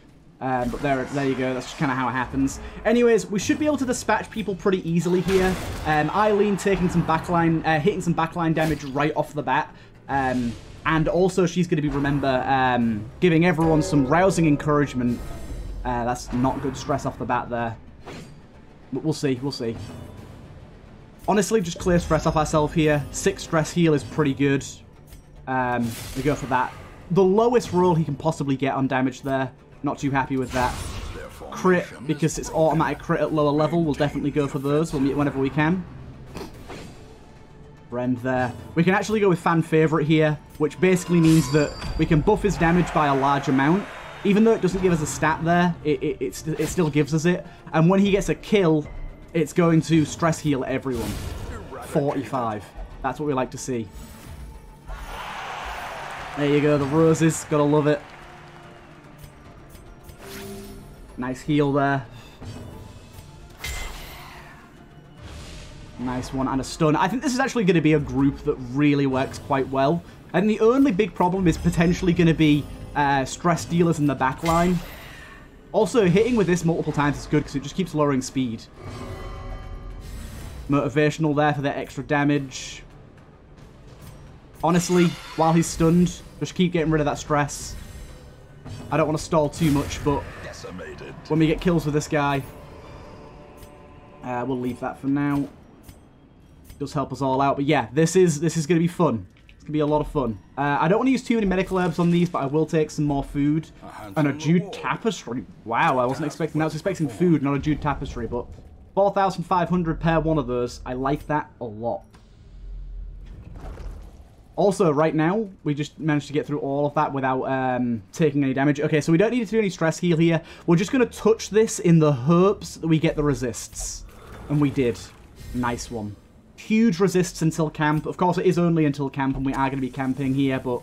Um, but there, there you go, that's just kind of how it happens. Anyways, we should be able to dispatch people pretty easily here. Um, Eileen taking some backline, uh, hitting some backline damage right off the bat. Um, and also she's going to be, remember, um, giving everyone some rousing encouragement. Uh, that's not good stress off the bat there. But we'll see, we'll see. Honestly, just clear stress off ourselves here. Six stress heal is pretty good. Um, we go for that. The lowest roll he can possibly get on damage there. Not too happy with that. Crit, because it's automatic crit at lower level. We'll definitely go for those. We'll meet whenever we can. Friend there. We can actually go with Fan Favourite here, which basically means that we can buff his damage by a large amount. Even though it doesn't give us a stat there, it, it, it, st it still gives us it. And when he gets a kill, it's going to stress heal everyone. forty-five. That's what we like to see. There you go, the roses. Gotta love it. Nice heal there. Nice one and a stun. I think this is actually going to be a group that really works quite well. And the only big problem is potentially going to be uh, stress dealers in the back line. Also, hitting with this multiple times is good because it just keeps lowering speed. Motivational there for that extra damage. Honestly, while he's stunned, just keep getting rid of that stress. I don't want to stall too much, but when we get kills with this guy, uh, we'll leave that for now. Does help us all out, but yeah, this is this is going to be fun. It's going to be a lot of fun. Uh, I don't want to use too many medical herbs on these, but I will take some more food and a Jude Tapestry. Wow, I wasn't expecting that. I was expecting food, not a Jude Tapestry, but four thousand five hundred per one of those. I like that a lot. Also, right now, we just managed to get through all of that without um, taking any damage. Okay, so we don't need to do any stress heal here. We're just going to touch this in the hopes that we get the resists. And we did. Nice one. Huge resists until camp. Of course, it is only until camp, and we are going to be camping here, but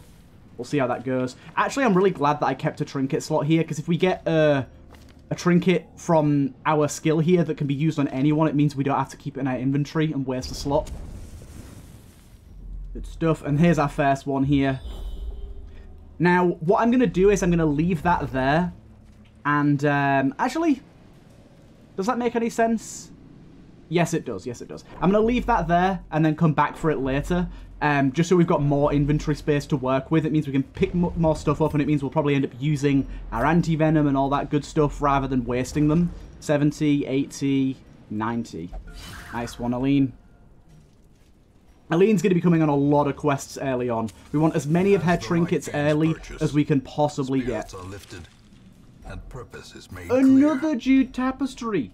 we'll see how that goes. Actually, I'm really glad that I kept a trinket slot here, because if we get uh, a trinket from our skill here that can be used on anyone, it means we don't have to keep it in our inventory and waste the slot. Good stuff. And here's our first one here. Now, what I'm going to do is I'm going to leave that there. And, um, actually, does that make any sense? Yes, it does. Yes, it does. I'm going to leave that there and then come back for it later. Um, just so we've got more inventory space to work with. It means we can pick more stuff up, and it means we'll probably end up using our anti-venom and all that good stuff rather than wasting them. seventy, eighty, ninety. Nice one, Eileen. Eileen's going to be coming on a lot of quests early on. We want as many of her trinkets early as we can possibly get. Another Jude Tapestry!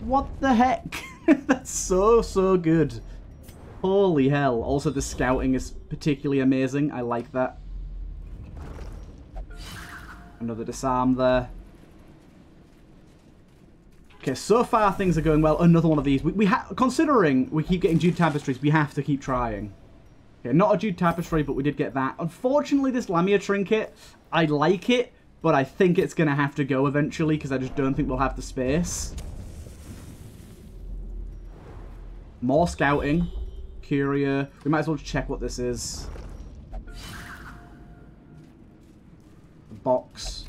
What the heck? That's so, so good. Holy hell. Also, the scouting is particularly amazing. I like that. Another disarm there. Okay, so far things are going well. Another one of these. We, we ha Considering we keep getting Jude Tapestries, we have to keep trying. Okay, not a Jude Tapestry, but we did get that. Unfortunately, this Lamia trinket, I like it, but I think it's going to have to go eventually because I just don't think we'll have the space. More scouting. Curio. We might as well check what this is. The box.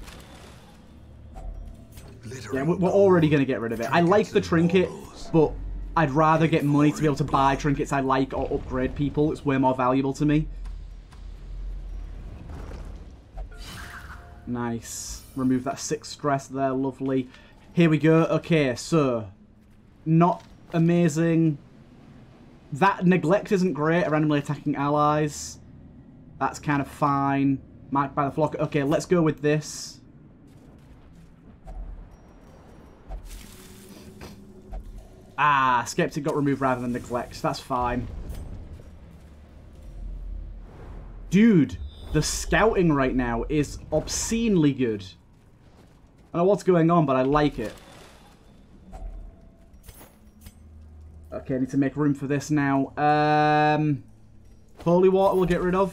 Yeah, we're already going to get rid of it. I like the trinket, but I'd rather get money to be able to buy trinkets I like or upgrade people. It's way more valuable to me. Nice. Remove that six stress there. Lovely. Here we go. Okay, so not amazing. That neglect isn't great. Randomly attacking allies. That's kind of fine. Marked by the flock. Okay, let's go with this. Ah, Skeptic got removed rather than neglect. That's fine. Dude, the scouting right now is obscenely good. I don't know what's going on, but I like it. Okay, I need to make room for this now. Um, holy water we'll get rid of.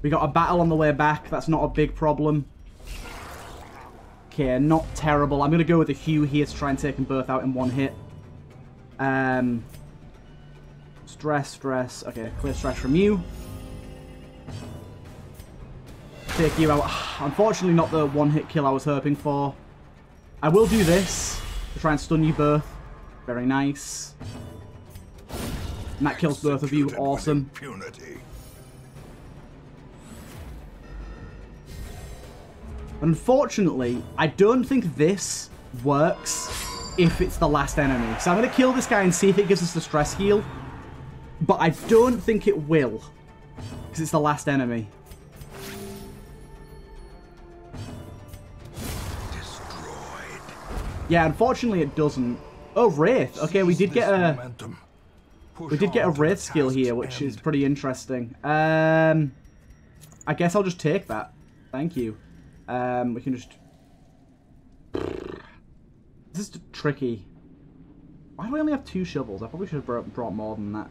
We got a battle on the way back. That's not a big problem. Okay, not terrible. I'm going to go with a Hue here to try and take them both out in one hit. Um, stress, stress. Okay, clear stress from you. Take you out. Unfortunately, not the one-hit kill I was hoping for. I will do this to try and stun you both. Very nice. And that kills both of you. Awesome. Unfortunately, I don't think this works if it's the last enemy. So I'm going to kill this guy and see if it gives us the stress heal. But I don't think it will, because it's the last enemy. Destroyed. Yeah, unfortunately it doesn't. Oh, Wraith. Okay, we did get a... We did get a Wraith skill here, which is pretty interesting. Um, I guess I'll just take that. Thank you. Um, we can just... This is tricky. Why do we only have two shovels? I probably should have brought, brought more than that.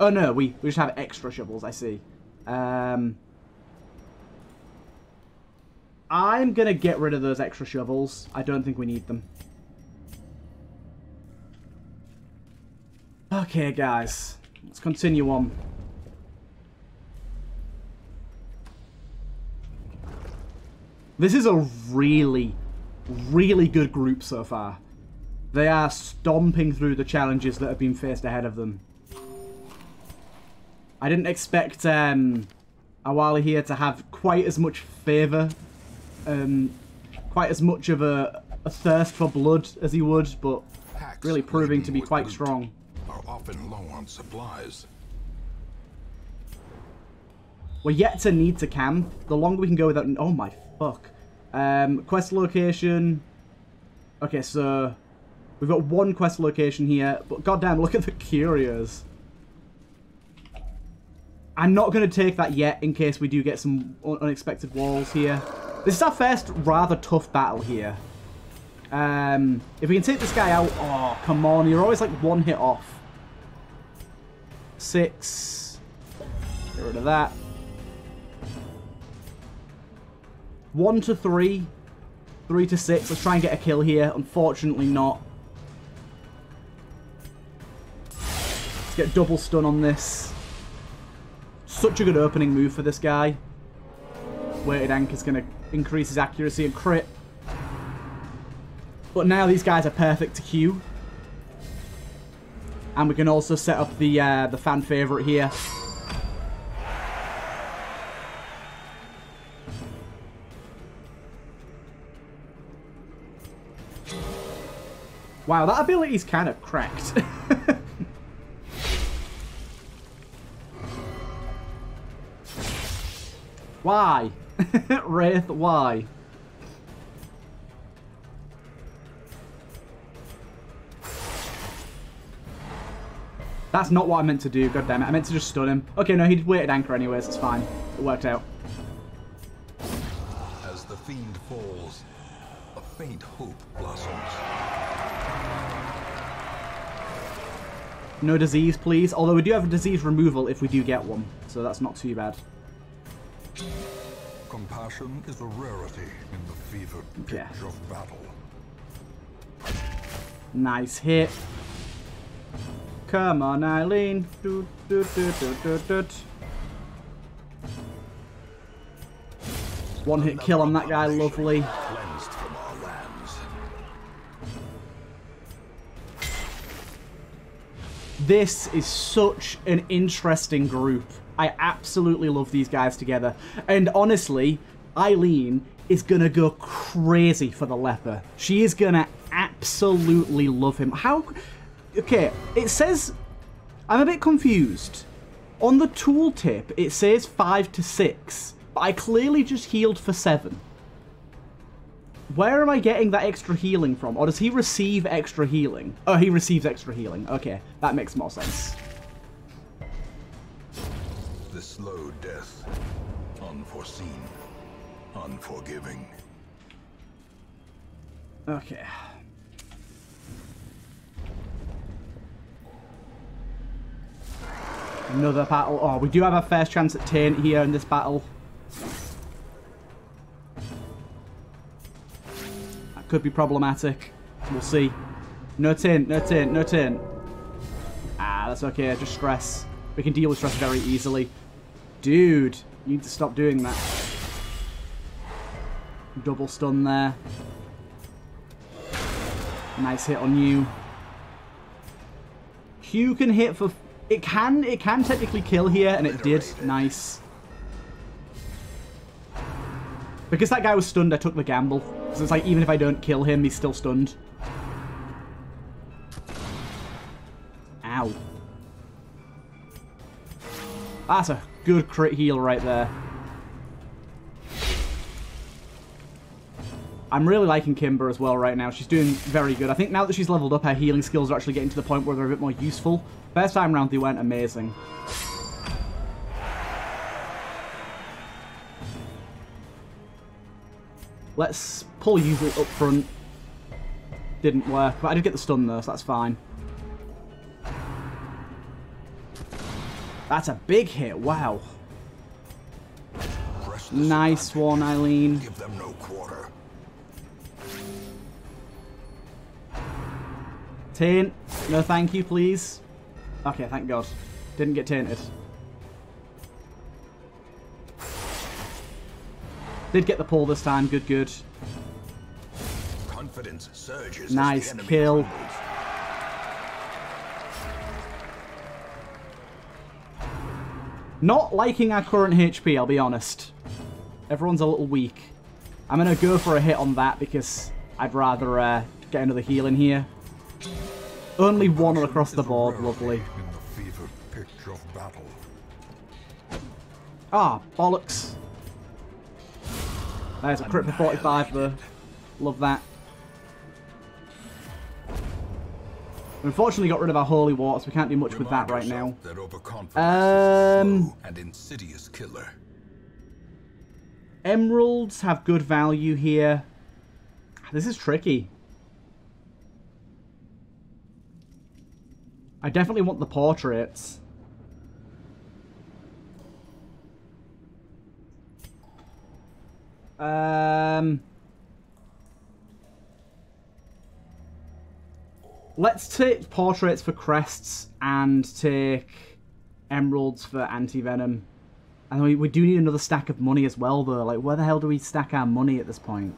Oh no, we, we just have extra shovels, I see. Um, I'm going to get rid of those extra shovels. I don't think we need them. Okay, guys. Let's continue on. This is a really, really good group so far. They are stomping through the challenges that have been faced ahead of them. I didn't expect um, Owali here to have quite as much favour, um, quite as much of a, a thirst for blood as he would, but really proving to be quite strong. Are often low on supplies. We're yet to need to camp. The longer we can go without... Oh my fuck. Um, quest location... Okay, so... We've got one quest location here, but goddamn, look at the curios. I'm not going to take that yet in case we do get some un unexpected walls here. This is our first rather tough battle here. Um, if we can take this guy out... Oh, come on. You're always like one hit off. Six. Get rid of that. One to three. Three to six. Let's try and get a kill here. Unfortunately not. Let's get double stun on this. Such a good opening move for this guy. Weighted Anchor's going to increase his accuracy and crit. But now these guys are perfect to Q. And we can also set up the, uh, the fan favourite here. Wow, that ability's kind of cracked. Why? Wraith, why? That's not what I meant to do, goddammit. I meant to just stun him. Okay, no, he did weighted anchor anyways, it's fine. It worked out. As the fiend falls, a faint hope blossoms. No disease, please. Although we do have a disease removal if we do get one, so that's not too bad. Compassion is a rarity in the fevered pitch yeah. of battle. Nice hit. Come on, Eileen. Do, do, do, do, do, do. One hit kill on that guy, lovely. This is such an interesting group. I absolutely love these guys together. And honestly, Eileen is going to go crazy for the leper. She is going to absolutely love him. How... Okay, it says... I'm a bit confused. On the tooltip, it says five to six, but I clearly just healed for seven. Where am I getting that extra healing from? Or does he receive extra healing? Oh, he receives extra healing. Okay, that makes more sense. The slow death. Unforeseen. Unforgiving. Okay. Another battle. Oh, we do have our first chance at Taint here in this battle. That could be problematic. We'll see. No Taint, no Taint, no Taint. Ah, that's okay. Just stress. We can deal with stress very easily. Dude, you need to stop doing that. Double stun there. Nice hit on you. Q can hit for... It can, it can technically kill here, and it did. Nice. Because that guy was stunned, I took the gamble. So it's like, even if I don't kill him, he's still stunned. Ow. That's a good crit heal right there. I'm really liking Kimber as well right now. She's doing very good. I think now that she's leveled up, her healing skills are actually getting to the point where they're a bit more useful. First time round, they weren't amazing. Let's pull usually up front. Didn't work, but I did get the stun though, so that's fine. That's a big hit, wow. Nice one, Eileen. Give them no quarter. Taint. No thank you, please. Okay, thank God. Didn't get tainted. Did get the pull this time. Good, good. Confidence surges. Nice kill. Not liking our current H P, I'll be honest. Everyone's a little weak. I'm going to go for a hit on that because I'd rather uh, get another heal in here. Only one across the board, lovely. Ah, bollocks. There's a crit for forty-five though. Love that. We unfortunately got rid of our holy water, so we can't do much with that right now. Um, and insidious killer. Emeralds have good value here. This is tricky. I definitely want the portraits. Um, let's take portraits for crests and take emeralds for anti-venom. And we, we do need another stack of money as well, though. Like, where the hell do we stack our money at this point?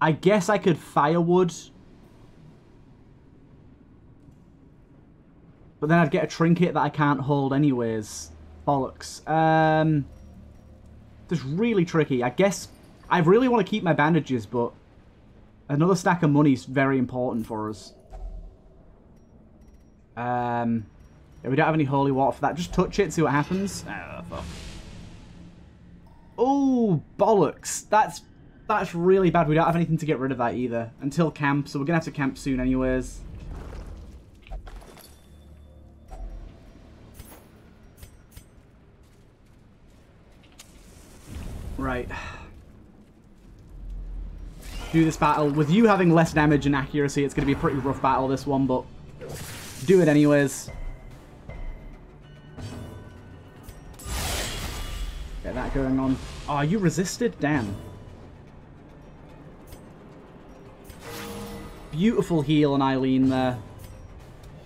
I guess I could firewood. But then I'd get a trinket that I can't hold anyways. Bollocks. Um, this is really tricky. I guess I really want to keep my bandages, but another stack of money is very important for us. Um, yeah, we don't have any holy water for that. Just touch it, see what happens. Oh, fuck. Oh, bollocks. That's... That's really bad. We don't have anything to get rid of that either. Until camp, so we're going to have to camp soon anyways. Right. Do this battle. With you having less damage and accuracy, it's going to be a pretty rough battle, this one, but do it anyways. Get that going on. Oh, you resisted? Damn. Beautiful heal on Eileen there.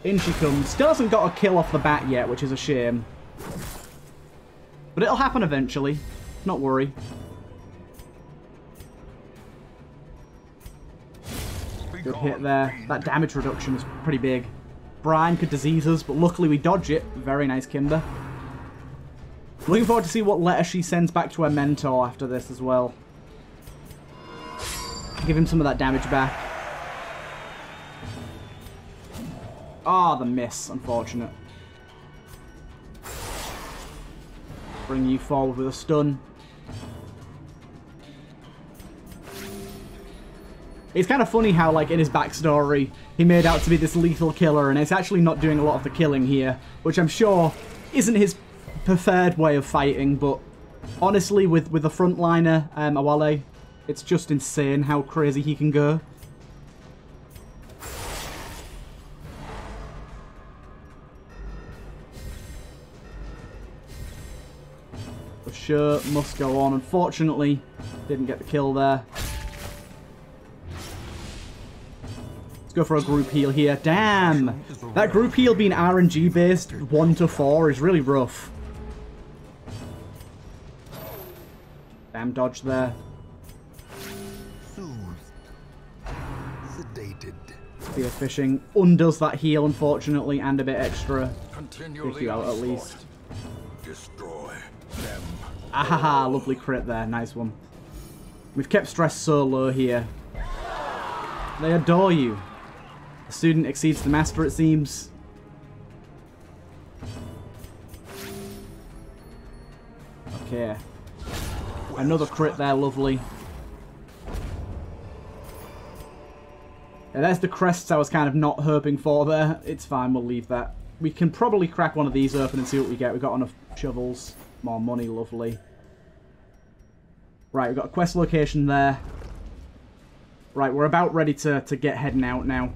In she comes. Still hasn't got a kill off the bat yet, which is a shame. But it'll happen eventually. Not worry. Good hit there. That damage reduction was pretty big. Brian could disease us, but luckily we dodge it. Very nice, Kimber. Looking forward to see what letter she sends back to her mentor after this as well. Give him some of that damage back. Ah, oh, the miss. Unfortunate. Bring you forward with a stun. It's kind of funny how, like, in his backstory, he made out to be this lethal killer, and it's actually not doing a lot of the killing here, which I'm sure isn't his preferred way of fighting, but honestly, with, with the frontliner, um, Owali, it's just insane how crazy he can go. The show must go on. Unfortunately, didn't get the kill there. Go for a group heal here. Damn! That group heal being R N G based one to four is really rough. Damn dodge there. Spear fishing undoes that heal, unfortunately, and a bit extra. Take you out at least. Destroy them. Ahaha, lovely crit there. Nice one. We've kept stress so low here. They adore you. The student exceeds the master, it seems. Okay. Another crit there, lovely. Yeah, there's the crests I was kind of not hoping for there. It's fine, we'll leave that. We can probably crack one of these open and see what we get. We've got enough shovels. More money, lovely. Right, we've got a quest location there. Right, we're about ready to, to get heading out now.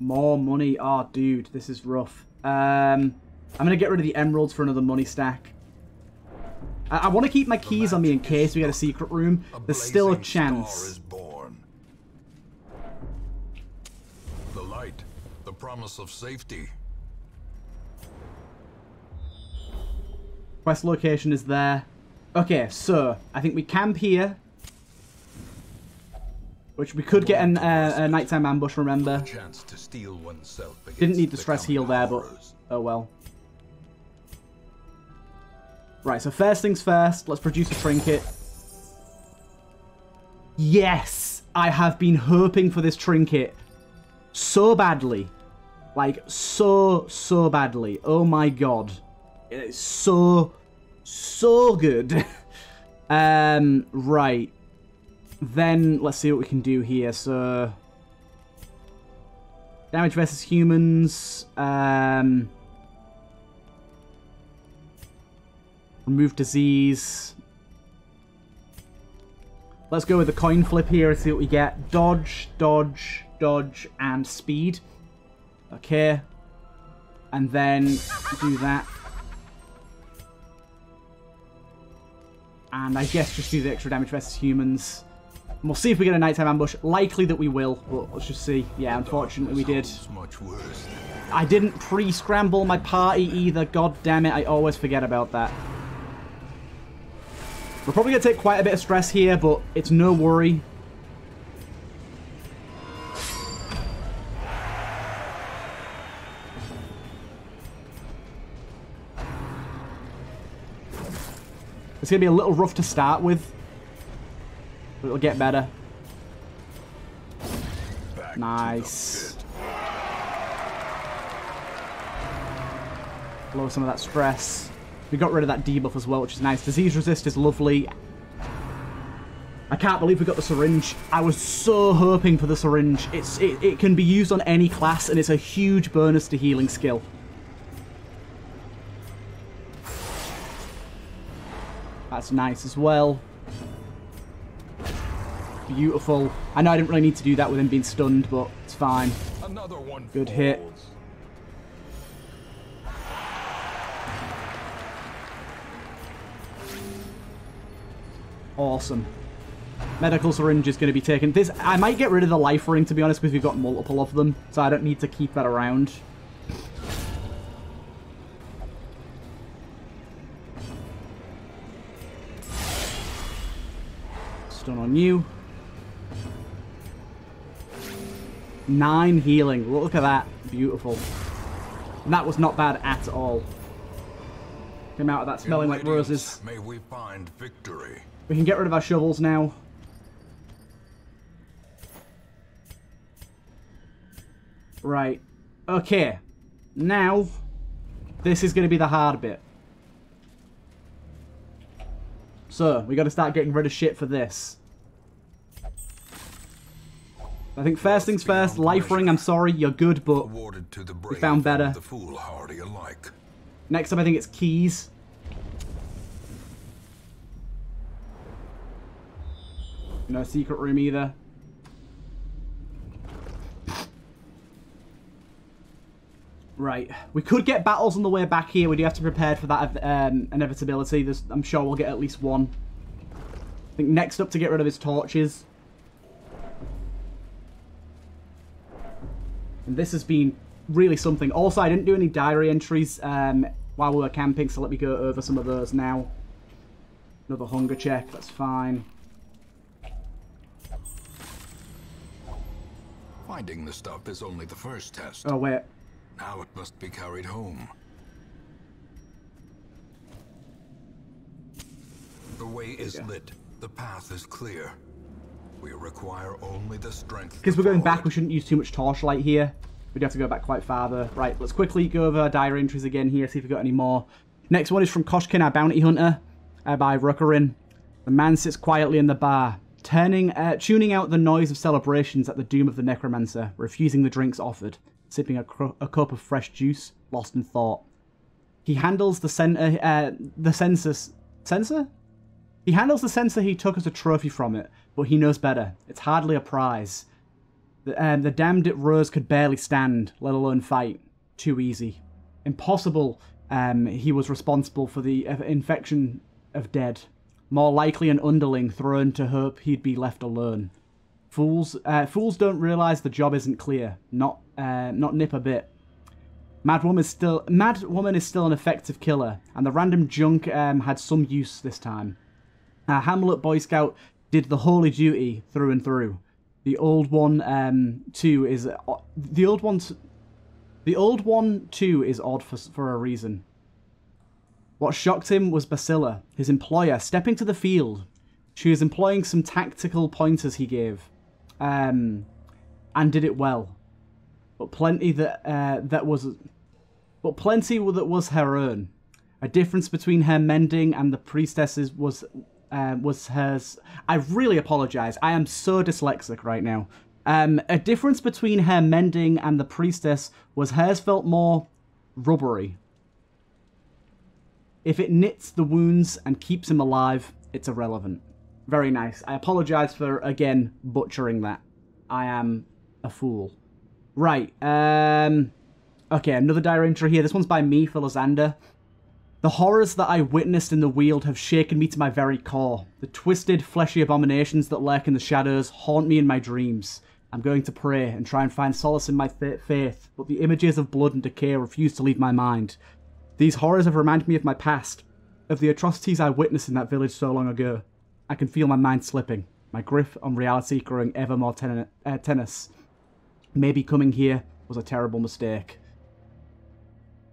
More money. Ah, oh, dude, this is rough. Um, I'm going to get rid of the emeralds for another money stack. I, I want to keep my keys on me in case we get a secret room. There's still a chance. The light, the promise of safety. Quest location is there. Okay, so I think we camp here. Which we could get an, uh, a nighttime ambush, remember. Didn't need the stress heal there, but oh well. Right, so first things first, let's produce a trinket. Yes! I have been hoping for this trinket so badly. Like, so, so badly. Oh my god. It is so, so good. um, right. Then, let's see what we can do here. So, damage versus humans. Um, remove disease. Let's go with a coin flip here and see what we get. Dodge, dodge, dodge, and speed. Okay. And then do that. And I guess just do the extra damage versus humans. And we'll see if we get a nighttime ambush. Likely that we will, but let's just see. Yeah, unfortunately we did. I didn't pre-scramble my party either. God damn it, I always forget about that. We're probably going to take quite a bit of stress here, but it's no worry. It's going to be a little rough to start with. It'll get better. Back nice. Blow some of that stress. We got rid of that debuff as well, which is nice. Disease resist is lovely. I can't believe we got the syringe. I was so hoping for the syringe. It's it, it can be used on any class, and it's a huge bonus to healing skill. That's nice as well. Beautiful. I know I didn't really need to do that with him being stunned, but it's fine. Another one. Good hit. Awesome. Medical syringe is going to be taken. This I might get rid of the life ring, to be honest, because we've got multiple of them, so I don't need to keep that around. Stun on you. Nine healing. Look at that. Beautiful. And that was not bad at all. Came out of that smelling like roses. May we find victory. We can get rid of our shovels now. Right. Okay. Now, this is going to be the hard bit. So, we got to start getting rid of shit for this. I think first things first, life ring, I'm sorry, you're good, but we found better. Next up, I think it's keys. No secret room either. Right. We could get battles on the way back here. We do have to prepare for that um, inevitability. There's, I'm sure we'll get at least one. I think next up to get rid of is torches. And this has been really something. Also, I didn't do any diary entries um, while we were camping, so let me go over some of those now. Another hunger check. That's fine. Finding the stuff is only the first test. Oh, wait. Now it must be carried home. The way is yeah. lit. The path is clear. We require only the strength. Because we're going back, we shouldn't use too much torchlight here. We'd have to go back quite farther. Right, let's quickly go over our diary entries again here, see if we've got any more. Next one is from Koshkin, our bounty hunter, uh, by Ruckerin. The man sits quietly in the bar, turning, uh, tuning out the noise of celebrations at the doom of the necromancer, refusing the drinks offered. Sipping a, a cup of fresh juice, lost in thought. He handles the center, uh, the census, censer? He handles the censer he took as a trophy from it, but he knows better. It's hardly a prize. The, um, the damned Rose could barely stand, let alone fight. Too easy. Impossible. Um, he was responsible for the uh, infection of dead. More likely an underling thrown to hope he'd be left alone. Fools, uh, fools don't realize the job isn't clear. Not, uh, not nip a bit. Mad woman is still, mad woman is still an effective killer, and the random junk um, had some use this time. Our Hamlet Boy Scout did the holy duty through and through. The old one, um, too, is uh, the old one. The old one too is odd for for a reason. What shocked him was Basilla, his employer, stepping to the field. She was employing some tactical pointers he gave. Um, and did it well, but plenty that uh, that was, but plenty that was her own. A difference between her mending and the priestesses was uh, was hers. I really apologise. I am so dyslexic right now. Um, a difference between her mending and the priestess was hers felt more rubbery. If it knits the wounds and keeps him alive, it's irrelevant. Very nice. I apologise for, again, butchering that. I am a fool. Right. Um, okay, another diary entry here. This one's by me, Phyllisander. The horrors that I witnessed in the Weald have shaken me to my very core. The twisted, fleshy abominations that lurk in the shadows haunt me in my dreams. I'm going to pray and try and find solace in my faith, but the images of blood and decay refuse to leave my mind. These horrors have reminded me of my past, of the atrocities I witnessed in that village so long ago. I can feel my mind slipping, my grip on reality growing ever more ten uh, tense. Maybe coming here was a terrible mistake.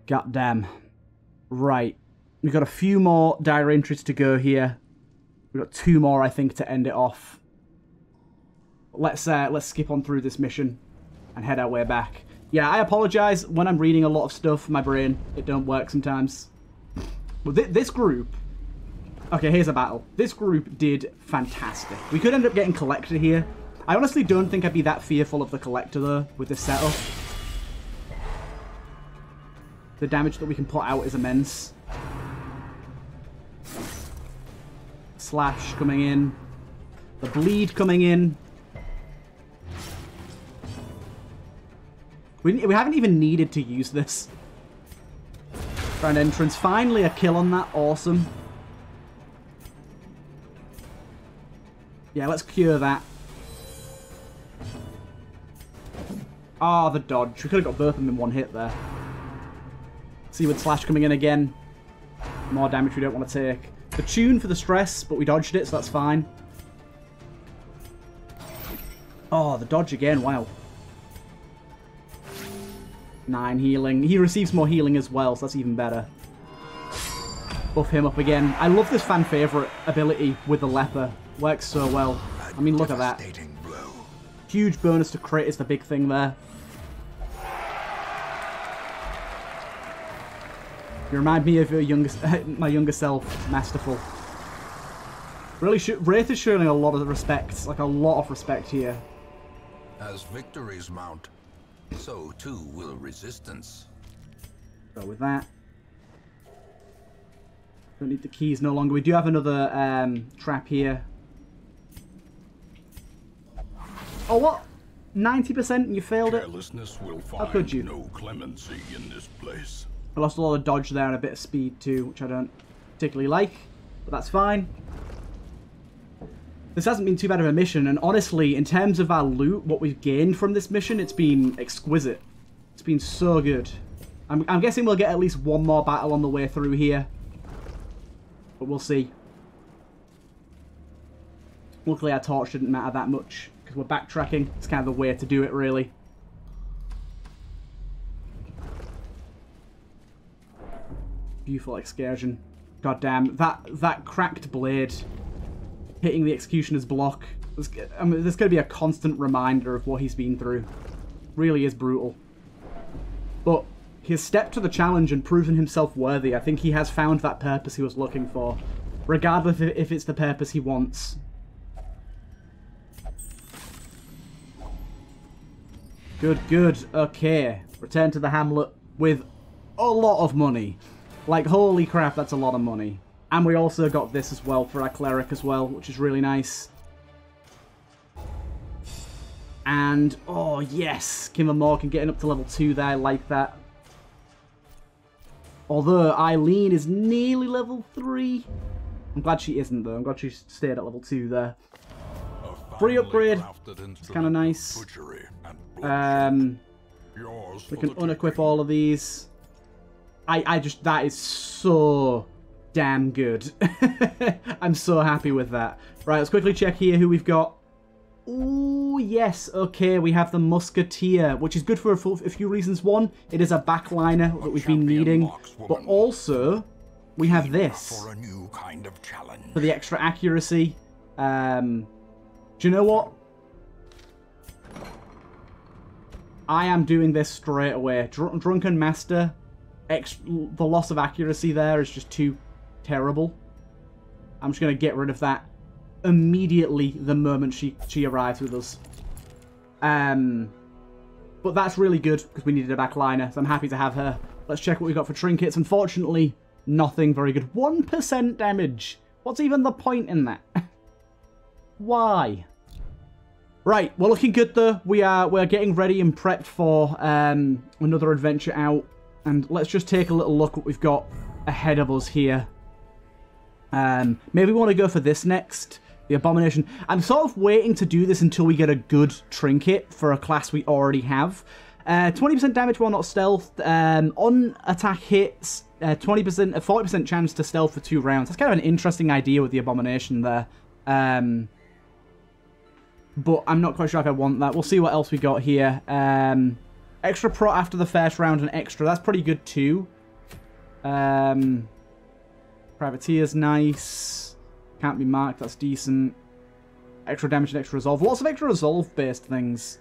Goddamn. Right. We've got a few more diary entries to go here. We've got two more, I think, to end it off. Let's, uh, let's skip on through this mission and head our way back. Yeah, I apologise. When I'm reading a lot of stuff, my brain, it don't work sometimes. But th this group... Okay, here's a battle. This group did fantastic. We could end up getting Collector here. I honestly don't think I'd be that fearful of the Collector, though, with this setup. The damage that we can put out is immense. Slash coming in. The bleed coming in. We, we haven't even needed to use this. Grand entrance. Finally a kill on that. Awesome. Yeah, let's cure that. Ah, oh, the dodge. We could have got both of them in one hit there. Seaward Slash coming in again. More damage we don't want to take. The tune for the stress, but we dodged it, so that's fine. Oh, the dodge again. Wow. Nine healing. He receives more healing as well, so that's even better. Buff him up again. I love this fan favorite ability with the Leper. Works so well. I mean, look at that. Huge bonus to crit is the big thing there. You remind me of your younger, my younger self, Masterful. Really, Wraith is showing a lot of respect, like a lot of respect here. As victories mount, so too will resistance. Go with that. Don't need the keys no longer. We do have another um, trap here. Oh, what? ninety percent? You failed it? Carelessness will find How could you? No clemency in this place. I lost a lot of dodge there and a bit of speed too, which I don't particularly like, but that's fine. This hasn't been too bad of a mission, and honestly, in terms of our loot, what we've gained from this mission, it's been exquisite. It's been so good. I'm, I'm guessing we'll get at least one more battle on the way through here, but we'll see. Luckily, our torch didn't matter that much, because we're backtracking. It's kind of the way to do it, really. Beautiful excursion. Goddamn, that that cracked blade hitting the executioner's block. I mean, there's going to be a constant reminder of what he's been through. Really is brutal. But he has stepped to the challenge and proven himself worthy. I think he has found that purpose he was looking for, regardless if it's the purpose he wants. Good, good. Okay. Return to the hamlet with a lot of money. Like, holy crap, that's a lot of money. And we also got this as well for our cleric as well, which is really nice. And, oh yes, Kim and Morgan getting up to level two there, like that. Although Eileen is nearly level three. I'm glad she isn't though, I'm glad she stayed at level two there. Free upgrade, it's kind of nice. Um, we can unequip all of these. I, I just, that is so damn good. I'm so happy with that. Right, let's quickly check here who we've got. Ooh, yes, okay, we have the Musketeer, which is good for a, full, a few reasons. One, it is a backliner that we've been needing, but also we have this for a new kind of challenge, for the extra accuracy. Um, do you know what? I am doing this straight away. Dr Drunken Master. The loss of accuracy there is just too terrible. I'm just going to get rid of that immediately the moment she, she arrives with us. Um, but that's really good because we needed a backliner, so I'm happy to have her. Let's check what we've got for trinkets. Unfortunately, nothing very good. one percent damage. What's even the point in that? Why? Right, we're looking good though. We are, we're getting ready and prepped for um, another adventure out. And let's just take a little look what we've got ahead of us here. Um, maybe we want to go for this next, the Abomination. I'm sort of waiting to do this until we get a good trinket for a class we already have. Uh, twenty percent damage while not stealthed. Um, on attack hits, uh, twenty percent, a forty percent chance to stealth for two rounds. That's kind of an interesting idea with the Abomination there. Um, but I'm not quite sure if I want that. We'll see what else we got here. Um... Extra pro after the first round and extra. That's pretty good too. Um, Privateer's nice. Can't be marked. That's decent. Extra damage and extra resolve. Lots of extra resolve-based things.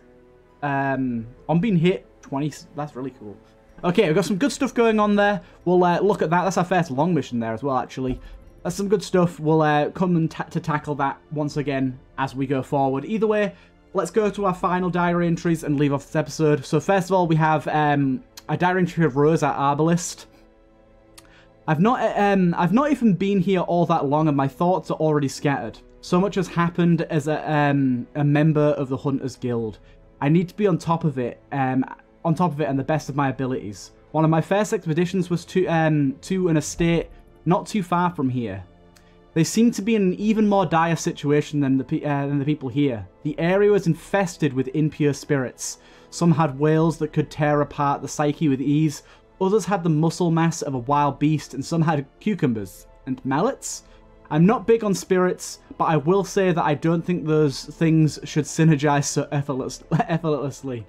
Um, on being hit, twenty. That's really cool. Okay, we've got some good stuff going on there. We'll uh, look at that. That's our first long mission there as well, actually. That's some good stuff. We'll uh, come and ta to tackle that once again as we go forward. Either way, let's go to our final diary entries and leave off this episode. So first of all, we have um, a diary entry of Rose, our Arbalist. I've not, um, I've not even been here all that long and my thoughts are already scattered. So much has happened as a, um, a member of the Hunters Guild. I need to be on top of it, um, on top of it and the best of my abilities. One of my first expeditions was to, um, to an estate not too far from here. They seemed to be in an even more dire situation than the, uh, than the people here. The area was infested with impure spirits. Some had wails that could tear apart the psyche with ease, others had the muscle mass of a wild beast, and some had cucumbers and mallets. I'm not big on spirits, but I will say that I don't think those things should synergize so effortless effortlessly.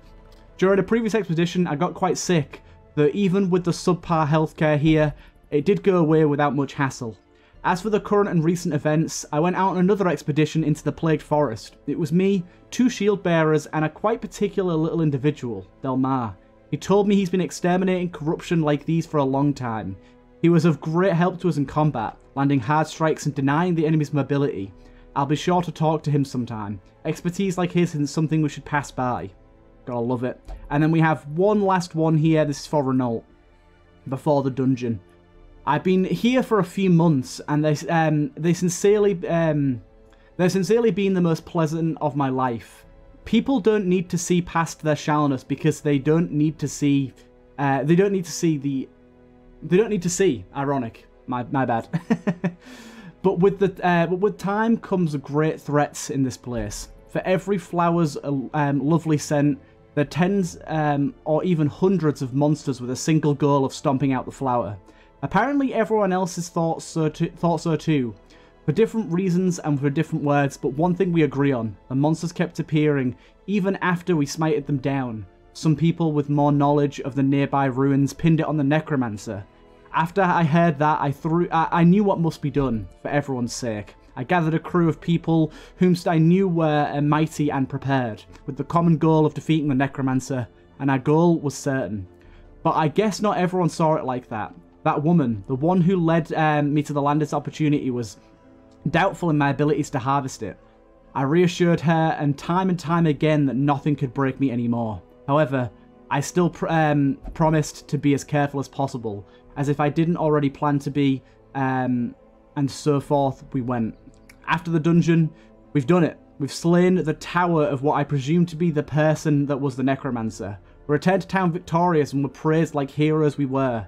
During a previous expedition, I got quite sick, though even with the subpar healthcare here, it did go away without much hassle. As for the current and recent events, I went out on another expedition into the Plagued Forest. It was me, two shield bearers, and a quite particular little individual, Delmar. He told me he's been exterminating corruption like these for a long time. He was of great help to us in combat, landing hard strikes and denying the enemy's mobility. I'll be sure to talk to him sometime. Expertise like his isn't something we should pass by. Gotta love it. And then we have one last one here, this is for Renault. Before the dungeon. I've been here for a few months, and they, um, they sincerely, um, they've sincerely been the most pleasant of my life. People don't need to see past their shallowness because they don't need to see, uh, they don't need to see the, they don't need to see, ironic, my, my bad. But with the, uh, but with time comes great threats in this place. For every flower's um, lovely scent, there are tens um, or even hundreds of monsters with a single goal of stomping out the flower. Apparently everyone else's thoughts so too, thought so too. For different reasons and for different words, but one thing we agree on, the monsters kept appearing, even after we smited them down. Some people with more knowledge of the nearby ruins pinned it on the necromancer. After I heard that, I, threw, I, I knew what must be done, for everyone's sake. I gathered a crew of people whomst I knew were uh, mighty and prepared, with the common goal of defeating the necromancer, and our goal was certain. But I guess not everyone saw it like that. That woman, the one who led um, me to the land's opportunity, was doubtful in my abilities to harvest it. I reassured her and time and time again that nothing could break me anymore. However, I still pr um, promised to be as careful as possible, as if I didn't already plan to be, um, and so forth we went. After the dungeon, we've done it. We've slain the tower of what I presume to be the person that was the necromancer. We returned to town victorious and were praised like heroes we were.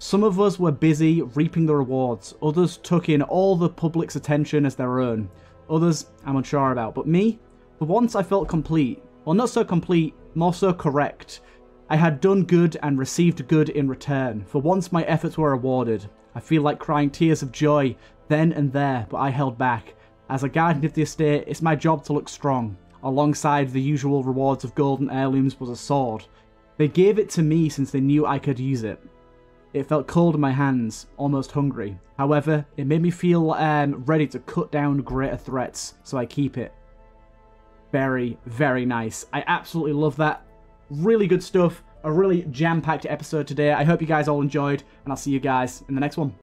Some of us were busy reaping the rewards, others took in all the public's attention as their own. Others I'm unsure about, but me? For once I felt complete. Well, not so complete, more so correct. I had done good and received good in return. For once my efforts were rewarded. I feel like crying tears of joy then and there, but I held back. As a guardian of the estate, it's my job to look strong. Alongside the usual rewards of gold and heirlooms was a sword. They gave it to me since they knew I could use it. It felt cold in my hands, almost hungry. However, it made me feel um, ready to cut down greater threats, so I keep it. Very, very nice. I absolutely love that. Really good stuff. A really jam-packed episode today. I hope you guys all enjoyed, and I'll see you guys in the next one.